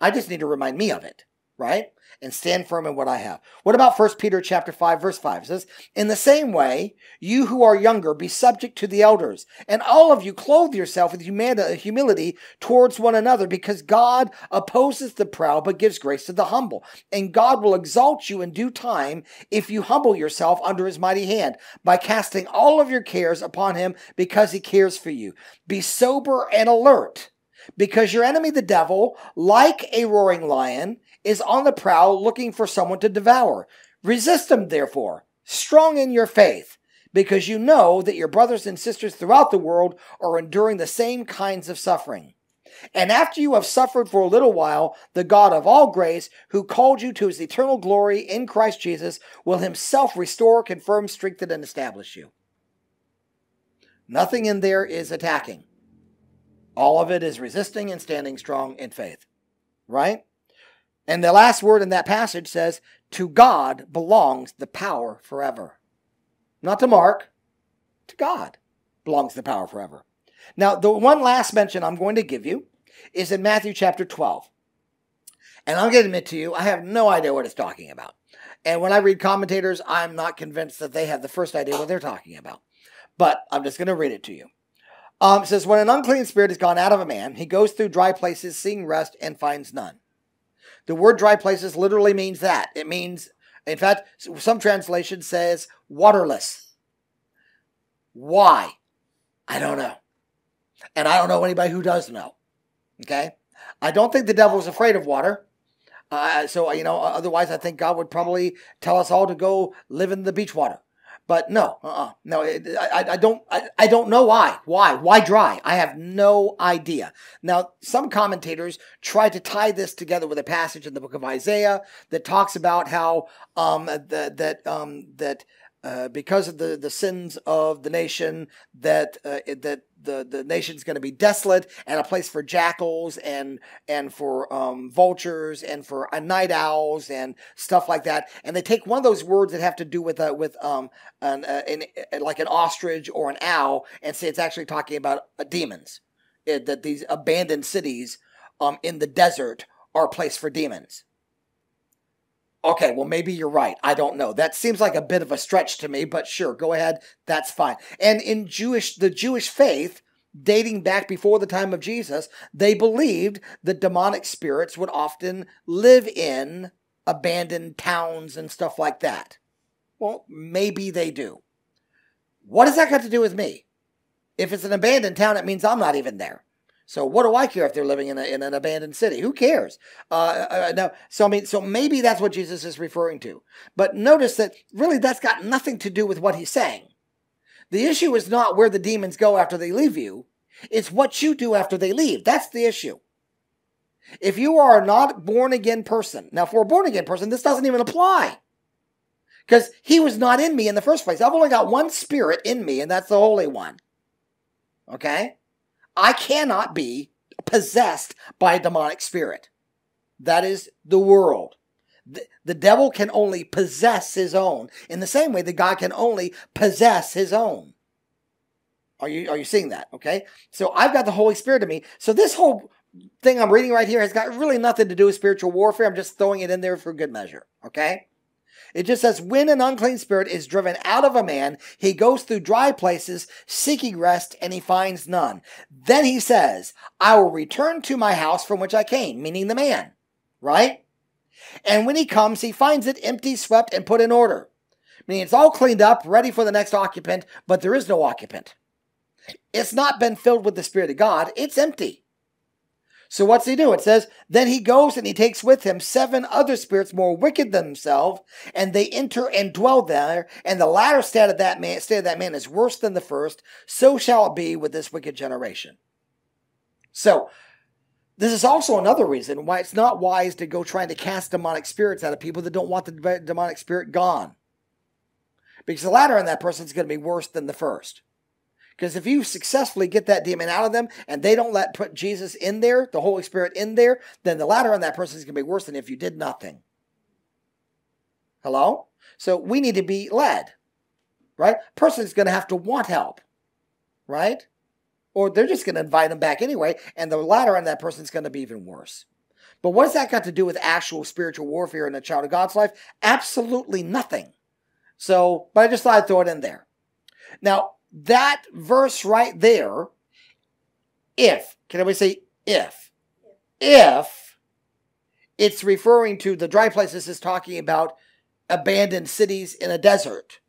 I just need to remind me of it, right? And stand firm in what I have. What about First Peter chapter five, verse five? It says, in the same way, you who are younger, be subject to the elders, and all of you clothe yourself with humility towards one another, because God opposes the proud, but gives grace to the humble. And God will exalt you in due time if you humble yourself under his mighty hand, by casting all of your cares upon him, because he cares for you. Be sober and alert, because your enemy, the devil, like a roaring lion, is on the prowl looking for someone to devour. Resist him, therefore, strong in your faith, because you know that your brothers and sisters throughout the world are enduring the same kinds of suffering. And after you have suffered for a little while, the God of all grace, who called you to his eternal glory in Christ Jesus, will himself restore, confirm, strengthen, and establish you. Nothing in there is attacking. All of it is resisting and standing strong in faith. Right? And the last word in that passage says, to God belongs the power forever. Not to Mark, to God belongs the power forever. Now, the one last mention I'm going to give you is in Matthew chapter twelve. And I'm going to admit to you, I have no idea what it's talking about. And when I read commentators, I'm not convinced that they have the first idea what they're talking about. But I'm just going to read it to you. Um, it says, when an unclean spirit has gone out of a man, he goes through dry places, seeking rest, and finds none. The word dry places literally means that. It means... In fact, some translation says waterless. Why? I don't know. And I don't know anybody who does know. Okay? I don't think the devil's afraid of water. Uh, so, you know, otherwise I think God would probably tell us all to go live in the beach water. But no, uh-uh. No, I, I, don't, I, I don't know why. Why? Why dry? I have no idea. Now, some commentators try to tie this together with a passage in the book of Isaiah that talks about how um, the, that, um, that uh, because of the, the sins of the nation, that, uh, that the, the nation's going to be desolate and a place for jackals and, and for um, vultures and for uh, night owls and stuff like that. And they take one of those words that have to do with, uh, with um, an, uh, an, like an ostrich or an owl and say it's actually talking about uh, demons. It, that these abandoned cities um, in the desert are a place for demons. Okay, well, maybe you're right. I don't know. That seems like a bit of a stretch to me, but sure, go ahead. That's fine. And in Jewish, the Jewish faith, dating back before the time of Jesus, they believed that demonic spirits would often live in abandoned towns and stuff like that. Well, maybe they do. What does that got to do with me? If it's an abandoned town, it means I'm not even there. So what do I care if they're living in, a, in an abandoned city? Who cares? Uh, uh, now, so I mean, so maybe that's what Jesus is referring to. But notice that really that's got nothing to do with what he's saying. The issue is not where the demons go after they leave you. It's what you do after they leave. That's the issue. If you are a not born-again person, now for a born-again person, this doesn't even apply. Because he was not in me in the first place. I've only got one spirit in me, and that's the Holy One. Okay? I cannot be possessed by a demonic spirit. That is the world. The, the devil can only possess his own in the same way that God can only possess his own. Are you, are you seeing that? Okay. So I've got the Holy Spirit in me. So this whole thing I'm reading right here has got really nothing to do with spiritual warfare. I'm just throwing it in there for good measure. Okay. It just says, when an unclean spirit is driven out of a man, he goes through dry places, seeking rest, and he finds none. Then he says, I will return to my house from which I came, meaning the man, right? And when he comes, he finds it empty, swept, and put in order. Meaning it's all cleaned up, ready for the next occupant, but there is no occupant. It's not been filled with the Spirit of God. It's empty. So what's he do? It says, then he goes and he takes with him seven other spirits more wicked than himself, and they enter and dwell there, and the latter state of that man, state of that man is worse than the first. So shall it be with this wicked generation. So this is also another reason why it's not wise to go trying to cast demonic spirits out of people that don't want the demonic spirit gone. Because the latter in that person is going to be worse than the first. Because if you successfully get that demon out of them and they don't let put Jesus in there, the Holy Spirit in there, then the latter on that person is going to be worse than if you did nothing. Hello? So we need to be led, right? Person is going to have to want help, right? Or they're just going to invite them back anyway, and the latter on that person is going to be even worse. But what has that got to do with actual spiritual warfare in a child of God's life? Absolutely nothing. So, but I just thought I'd throw it in there. Now, that verse right there, if, can everybody say if? If it's referring to the dry places is talking about abandoned cities in a desert,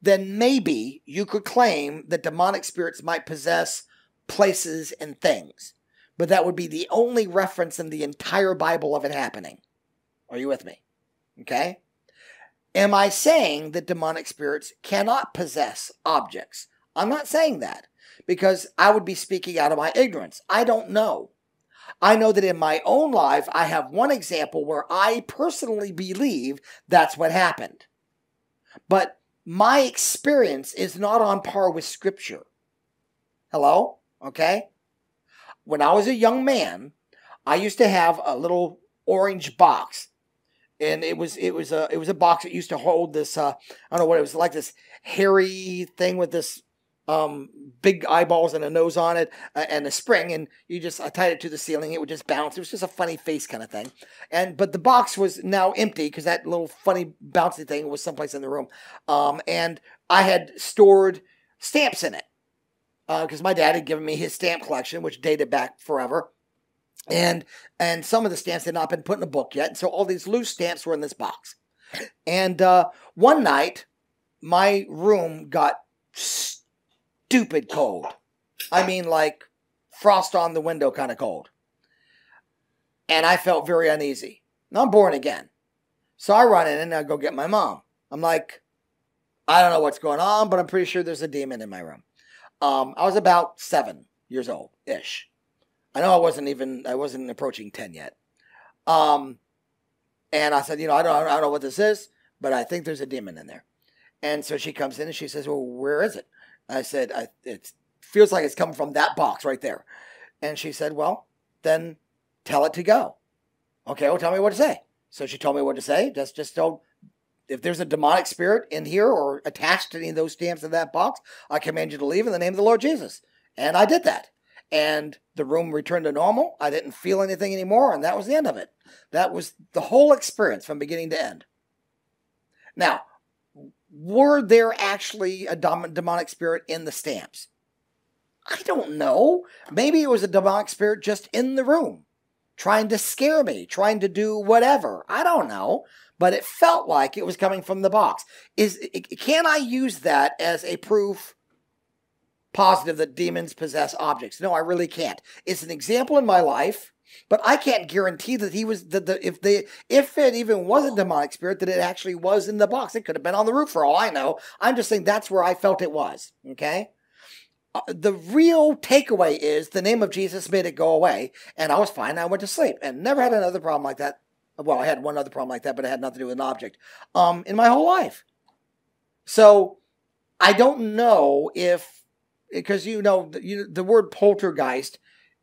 then maybe you could claim that demonic spirits might possess places and things. But that would be the only reference in the entire Bible of it happening. Are you with me? Okay? Am I saying that demonic spirits cannot possess objects? I'm not saying that, because I would be speaking out of my ignorance. I don't know. I know that in my own life, I have one example where I personally believe that's what happened. But my experience is not on par with Scripture. Hello? Okay? When I was a young man, I used to have a little orange box. And it was it was a it was a box that used to hold this uh, I don't know what it was, like this hairy thing with this um, big eyeballs and a nose on it, uh, and a spring, and you just I tied it to the ceiling. It would just bounce. It was just a funny face kind of thing. And but the box was now empty because that little funny bouncy thing was someplace in the room. Um, and I had stored stamps in it because uh, my dad had given me his stamp collection, which dated back forever. And and some of the stamps had not been put in a book yet, so all these loose stamps were in this box. And uh, one night, my room got stupid cold. I mean, like frost on the window kind of cold. And I felt very uneasy. And I'm born again. So I run in and I go get my mom. I'm like, I don't know what's going on, but I'm pretty sure there's a demon in my room. Um, I was about seven years old-ish. I know I wasn't even, I wasn't approaching ten yet. Um, and I said, you know, I don't, I don't know what this is, but I think there's a demon in there. And so she comes in and she says, well, where is it? I said, I, it feels like it's coming from that box right there. And she said, well, then tell it to go. Okay, well, tell me what to say. So she told me what to say. Just, just don't, if there's a demonic spirit in here or attached to any of those stamps in that box, I command you to leave in the name of the Lord Jesus. And I did that. And the room returned to normal. I didn't feel anything anymore, and that was the end of it. That was the whole experience from beginning to end. Now, were there actually a demonic spirit in the stamps? I don't know. Maybe it was a demonic spirit just in the room, trying to scare me, trying to do whatever. I don't know, but it felt like it was coming from the box. Is, can I use that as a proof positive that demons possess objects? No, I really can't. It's an example in my life, but I can't guarantee that he was that the if they if it even was a demonic spirit that it actually was in the box. It could have been on the roof for all I know. I'm just saying that's where I felt it was. Okay. Uh, the real takeaway is the name of Jesus made it go away, and I was fine. I went to sleep and never had another problem like that. Well, I had one other problem like that, but it had nothing to do with an object um, in my whole life. So I don't know if. Because, you know, the, you, the word poltergeist,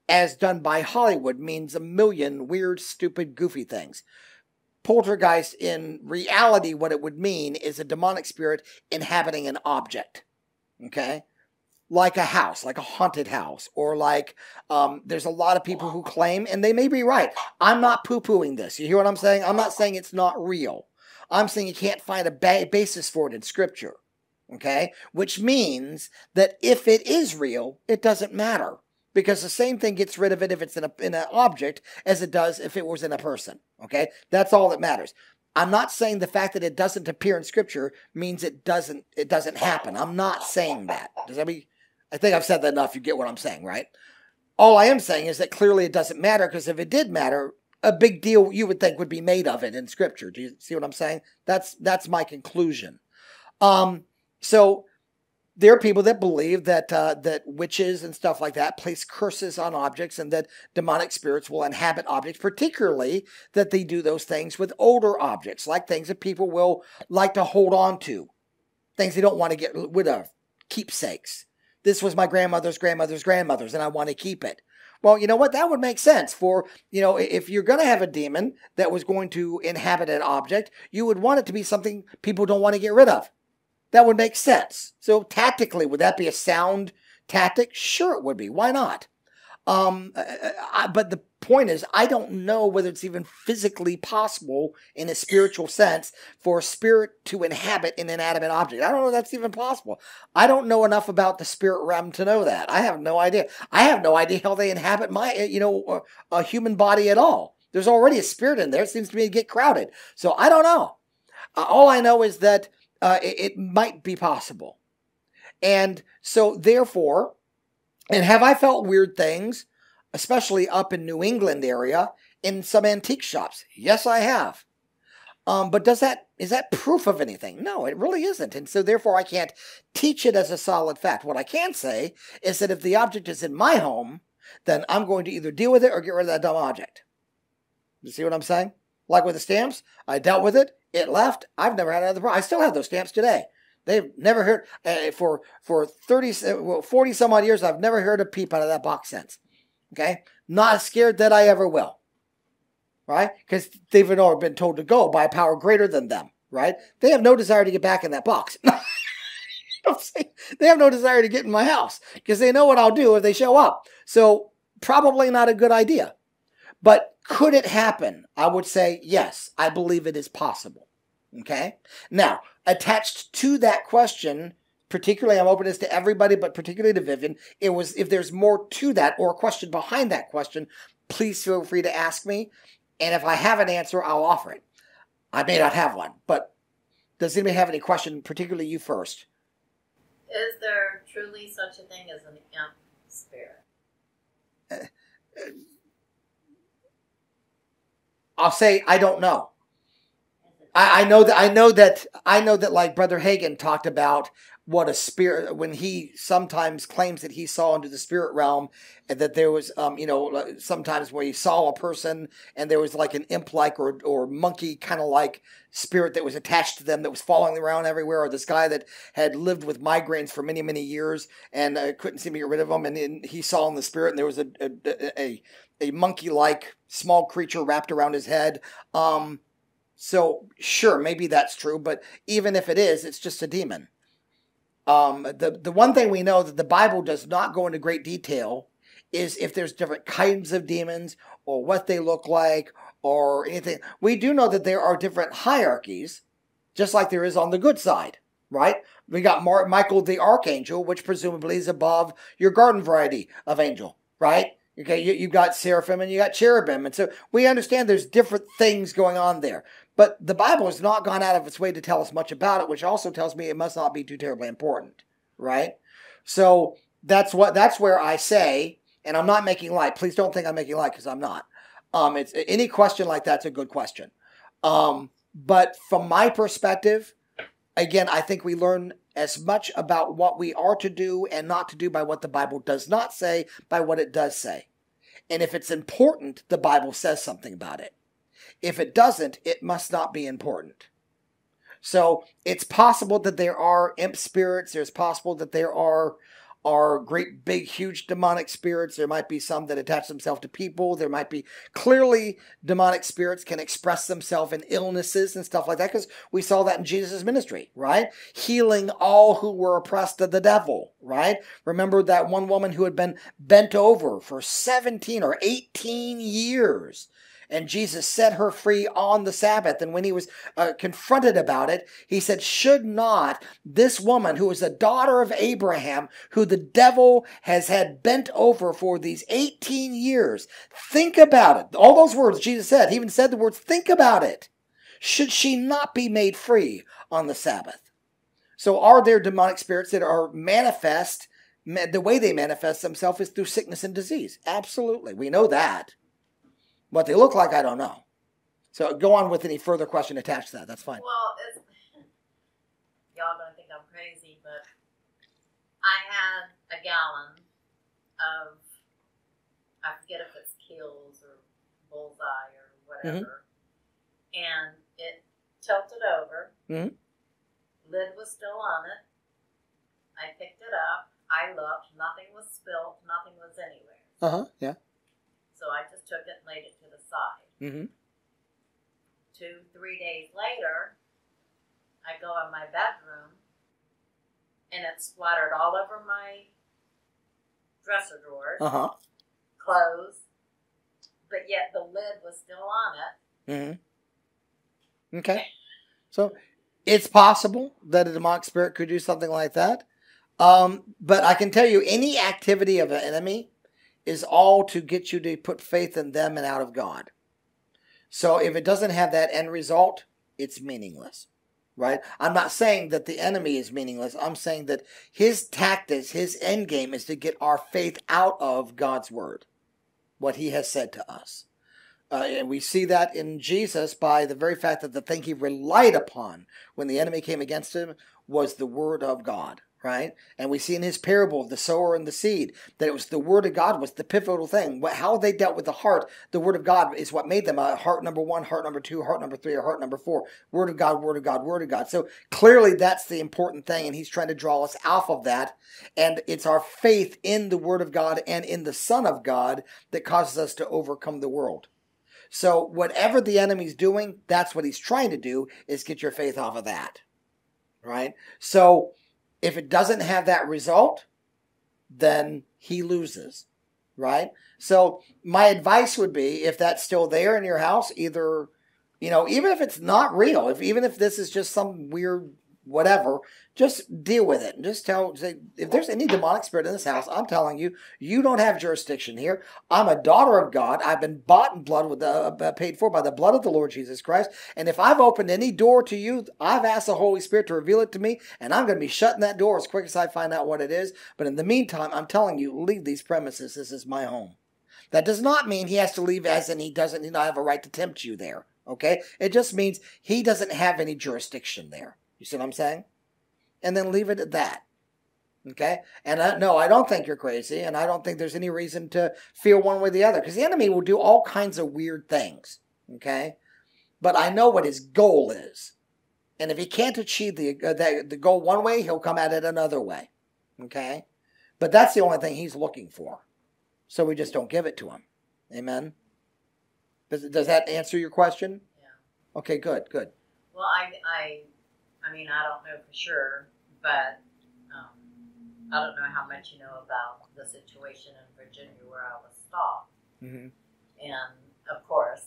as done by Hollywood, means a million weird, stupid, goofy things. Poltergeist, in reality, what it would mean is a demonic spirit inhabiting an object, okay? Like a house, like a haunted house, or like, um, there's a lot of people who claim, and they may be right. I'm not poo-pooing this. You hear what I'm saying? I'm not saying it's not real. I'm saying you can't find a ba- basis for it in Scripture. Okay, which means that if it is real, it doesn't matter, because the same thing gets rid of it if it's in a in an object as it does if it was in a person. Okay, that's all that matters. I'm not saying the fact that it doesn't appear in Scripture means it doesn't it doesn't happen. I'm not saying that. Does that mean? I think I've said that enough. You get what I'm saying, right? All I am saying is that clearly it doesn't matter, because if it did matter, a big deal you would think would be made of it in Scripture. Do you see what I'm saying? That's that's my conclusion. Um. So there are people that believe that uh, that witches and stuff like that place curses on objects, and that demonic spirits will inhabit objects, particularly that they do those things with older objects, like things that people will like to hold on to, things they don't want to get rid of, keepsakes. This was my grandmother's grandmother's grandmother's, and I want to keep it. Well, you know what? That would make sense for, you know, if you're going to have a demon that was going to inhabit an object, you would want it to be something people don't want to get rid of. That would make sense. So tactically, would that be a sound tactic? Sure it would be. Why not? Um, I, but the point is, I don't know whether it's even physically possible in a spiritual sense for a spirit to inhabit an inanimate object. I don't know if that's even possible. I don't know enough about the spirit realm to know that. I have no idea. I have no idea how they inhabit my, you know, a human body at all. There's already a spirit in there. It seems to me to get crowded. So I don't know. Uh, all I know is that Uh, it, it might be possible. And so therefore, and have I felt weird things, especially up in New England area, in some antique shops? Yes, I have. Um, but does that, is that proof of anything? No, it really isn't. And so therefore I can't teach it as a solid fact. What I can say is that if the object is in my home, then I'm going to either deal with it or get rid of that dumb object. You see what I'm saying? Like with the stamps, I dealt with it. It left. I've never had another problem. I still have those stamps today. They've never heard, uh, for, for thirty, well, forty some odd years, I've never heard a peep out of that box since. Okay? Not scared that I ever will. Right? Because they've been told to go by a power greater than them. Right? They have no desire to get back in that box. You know what I'm saying? They have no desire to get in my house because they know what I'll do if they show up. So probably not a good idea. But could it happen? I would say yes. I believe it is possible. Okay? Now, attached to that question, particularly, I'm open this to everybody, but particularly to Vivian, it was if there's more to that or a question behind that question, please feel free to ask me. And if I have an answer, I'll offer it. I may not have one, but does anybody have any question, particularly you first? Is there truly such a thing as an imp spirit? Uh, uh, I'll say I don't know. I, I know that I know that I know that like Brother Hagin talked about what a spirit when he sometimes claims that he saw into the spirit realm and that there was um you know sometimes where he saw a person and there was like an imp like or or monkey kind of like spirit that was attached to them that was following around everywhere, or this guy that had lived with migraines for many many years and uh, couldn't seem to get rid of them, and, and he saw in the spirit and there was a a a, a monkey like small creature wrapped around his head. Um so sure, maybe that's true, but even if it is, it's just a demon. Um, the, the one thing we know that the Bible does not go into great detail is if there's different kinds of demons or what they look like or anything. We do know that there are different hierarchies, just like there is on the good side, right? We got Mar- Michael the Archangel, which presumably is above your garden variety of angel, right? Okay, you, you've got seraphim and you got cherubim. And so we understand there's different things going on there. But the Bible has not gone out of its way to tell us much about it, which also tells me it must not be too terribly important, right? So that's what that's where I say, and I'm not making light. Please don't think I'm making light because I'm not. Um, it's any question like that's a good question. Um, but from my perspective, again, I think we learn as much about what we are to do and not to do by what the Bible does not say, by what it does say. And if it's important, the Bible says something about it. If it doesn't, it must not be important. So it's possible that there are imp spirits. It's possible that there are, are great, big, huge demonic spirits. There might be some that attach themselves to people. There might be clearly demonic spirits can express themselves in illnesses and stuff like that because we saw that in Jesus' ministry, right? Healing all who were oppressed of the devil, right? Remember that one woman who had been bent over for seventeen or eighteen years. And Jesus set her free on the Sabbath. And when he was uh, confronted about it, he said, should not this woman who is a daughter of Abraham, who the devil has had bent over for these eighteen years, think about it. All those words Jesus said, he even said the words, think about it. Should she not be made free on the Sabbath? So are there demonic spirits that are manifest? The way they manifest themselves is through sickness and disease. Absolutely. We know that. What they look like, I don't know. So go on with any further question attached to that. That's fine. Well, it's, y'all gonna think I'm crazy, but I had a gallon of, I forget if it's Kiehl's or Bullseye or whatever, mm-hmm. and it tilted over. Mm-hmm. Lid was still on it. I picked it up. I looked. Nothing was spilled. Nothing was anywhere. Uh-huh, yeah. So I just took it and laid it to the side. Mm-hmm. Two, three days later, I go in my bedroom, and it splattered all over my dresser drawers, uh-huh. clothes, but yet the lid was still on it. Mm-hmm. Okay. So it's possible that a demonic spirit could do something like that. Um, but I can tell you, any activity of an enemy is all to get you to put faith in them and out of God. So if it doesn't have that end result, it's meaningless, right? I'm not saying that the enemy is meaningless. I'm saying that his tactics, his end game is to get our faith out of God's word, what he has said to us. Uh, and we see that in Jesus by the very fact that the thing he relied upon when the enemy came against him was the word of God, right? And we see in his parable of the sower and the seed that it was the word of God was the pivotal thing. How they dealt with the heart, the word of God is what made them a heart number one, heart number two, heart number three, or heart number four. Word of God, word of God, word of God. So clearly that's the important thing, and he's trying to draw us off of that. And it's our faith in the word of God and in the Son of God that causes us to overcome the world. So whatever the enemy's doing, that's what he's trying to do, is get your faith off of that, right? So if it doesn't have that result, then he loses, right? So my advice would be, if that's still there in your house, either, you know, even if it's not real, if even if this is just some weird whatever, just deal with it. And just tell, say, if there's any demonic spirit in this house, I'm telling you, you don't have jurisdiction here. I'm a daughter of God. I've been bought in blood, with the, uh, paid for by the blood of the Lord Jesus Christ. And if I've opened any door to you, I've asked the Holy Spirit to reveal it to me, and I'm going to be shutting that door as quick as I find out what it is. But in the meantime, I'm telling you, leave these premises. This is my home. That does not mean he has to leave as in he doesn't he not have a right to tempt you there, okay? It just means he doesn't have any jurisdiction there. You see what I'm saying? And then leave it at that. Okay? And I, no, I don't think you're crazy, and I don't think there's any reason to feel one way or the other, because the enemy will do all kinds of weird things. Okay? But I know what his goal is. And if he can't achieve the, uh, the, the goal one way, he'll come at it another way. Okay? But that's the only thing he's looking for. So we just don't give it to him. Amen? Does, does that answer your question? Yeah. Okay, good, good. Well, I... I... I mean, I don't know for sure, but um, I don't know how much you know about the situation in Virginia where I was stalked. Mm-hmm. And, of course,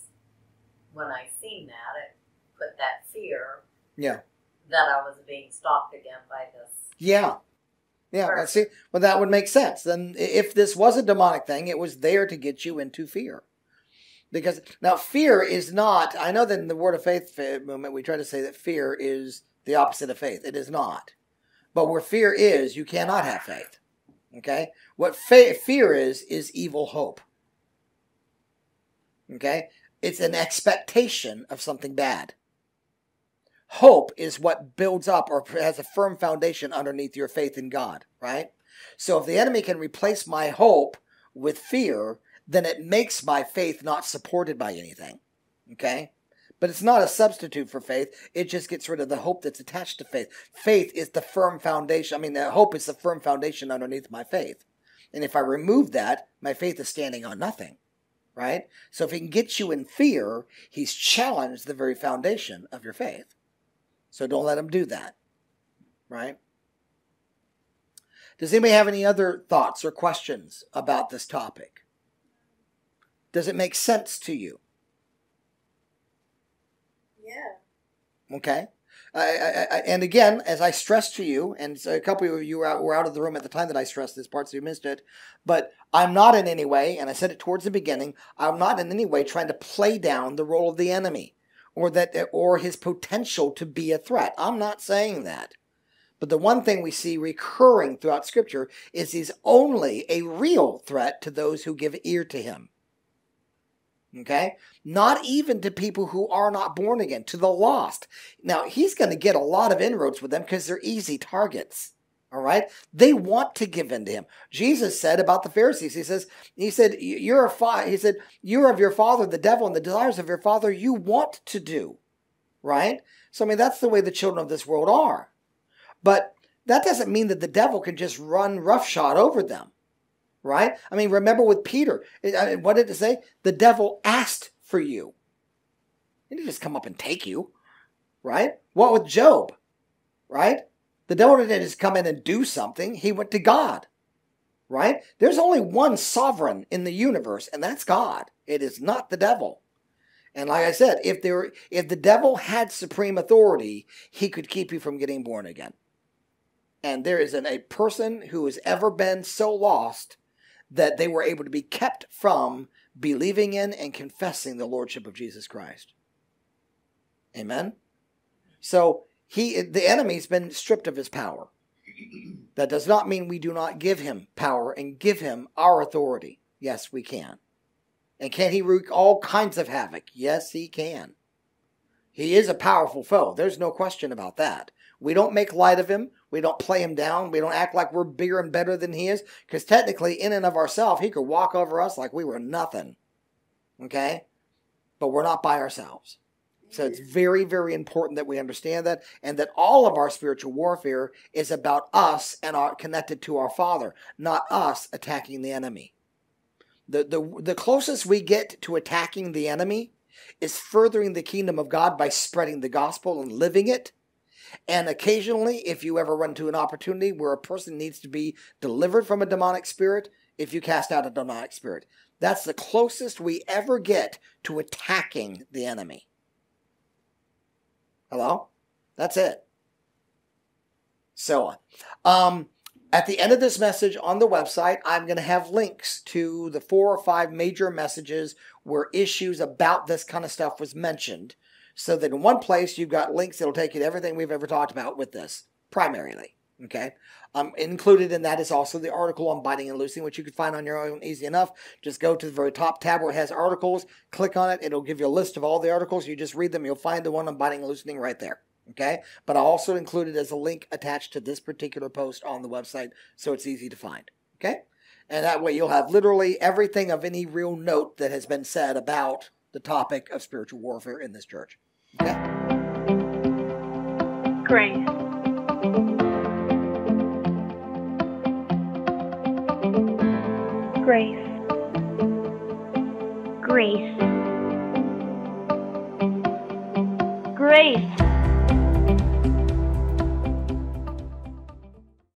when I seen that, it put that fear yeah. that I was being stalked again by this. Yeah. Yeah, person. I see. Well, that would make sense. Then if this was a demonic thing, it was there to get you into fear. Because, now, fear is not, I know that in the Word of Faith movement, we try to say that fear is the opposite of faith. It is not. But where fear is, you cannot have faith. Okay? What fe fear is, is evil hope. Okay? It's an expectation of something bad. Hope is what builds up or has a firm foundation underneath your faith in God, right? So if the enemy can replace my hope with fear, then it makes my faith not supported by anything. Okay? But it's not a substitute for faith. It just gets rid of the hope that's attached to faith. Faith is the firm foundation. I mean, the hope is the firm foundation underneath my faith. And if I remove that, my faith is standing on nothing, right? So if he can get you in fear, he's challenged the very foundation of your faith. So don't let him do that, right? Does anybody have any other thoughts or questions about this topic? Does it make sense to you? Okay, I, I, I, and again, as I stressed to you, and so a couple of you were out, were out of the room at the time that I stressed this part, so you missed it, but I'm not in any way, and I said it towards the beginning, I'm not in any way trying to play down the role of the enemy or, that, or his potential to be a threat. I'm not saying that. But the one thing we see recurring throughout Scripture is he's only a real threat to those who give ear to him. Okay? Not even to people who are not born again, to the lost. Now, he's going to get a lot of inroads with them because they're easy targets. All right? They want to give in to him. Jesus said about the Pharisees, he says, he said, you're a fa he said, you're of your father, the devil, and the desires of your father you want to do. Right? So, I mean, that's the way the children of this world are. But that doesn't mean that the devil can just run roughshod over them. Right? I mean, remember with Peter, I mean, what did it say? The devil asked for you. He didn't just come up and take you. Right? What with Job? Right? The devil didn't just come in and do something. He went to God. Right? There's only one sovereign in the universe, and that's God. It is not the devil. And like I said, if there, if the devil had supreme authority, he could keep you from getting born again. And there isn't a person who has ever been so lost that they were able to be kept from believing in and confessing the Lordship of Jesus Christ. Amen? So, he, the enemy's been stripped of his power. That does not mean we do not give him power and give him our authority. Yes, we can. And can he wreak all kinds of havoc? Yes, he can. He is a powerful foe. There's no question about that. We don't make light of him. We don't play him down. We don't act like we're bigger and better than he is. Because technically, in and of ourselves, he could walk over us like we were nothing. Okay? But we're not by ourselves. So it's very, very important that we understand that, and that all of our spiritual warfare is about us and are connected to our Father, not us attacking the enemy. The, the, the closest we get to attacking the enemy is furthering the kingdom of God by spreading the gospel and living it. And occasionally, if you ever run into an opportunity where a person needs to be delivered from a demonic spirit, if you cast out a demonic spirit, that's the closest we ever get to attacking the enemy. Hello? That's it. So, um, at the end of this message on the website, I'm going to have links to the four or five major messages where issues about this kind of stuff was mentioned. So that in one place, you've got links that'll take you to everything we've ever talked about with this, primarily. Okay? Um, included in that is also the article on biting and loosing, which you can find on your own easy enough. Just go to the very top tab where it has articles, click on it, it'll give you a list of all the articles, you just read them, you'll find the one on biting and loosening right there. Okay? But I also included as a link attached to this particular post on the website, so it's easy to find. Okay? And that way you'll have literally everything of any real note that has been said about the topic of spiritual warfare in this church. Okay? Grace. Grace. Grace. Grace.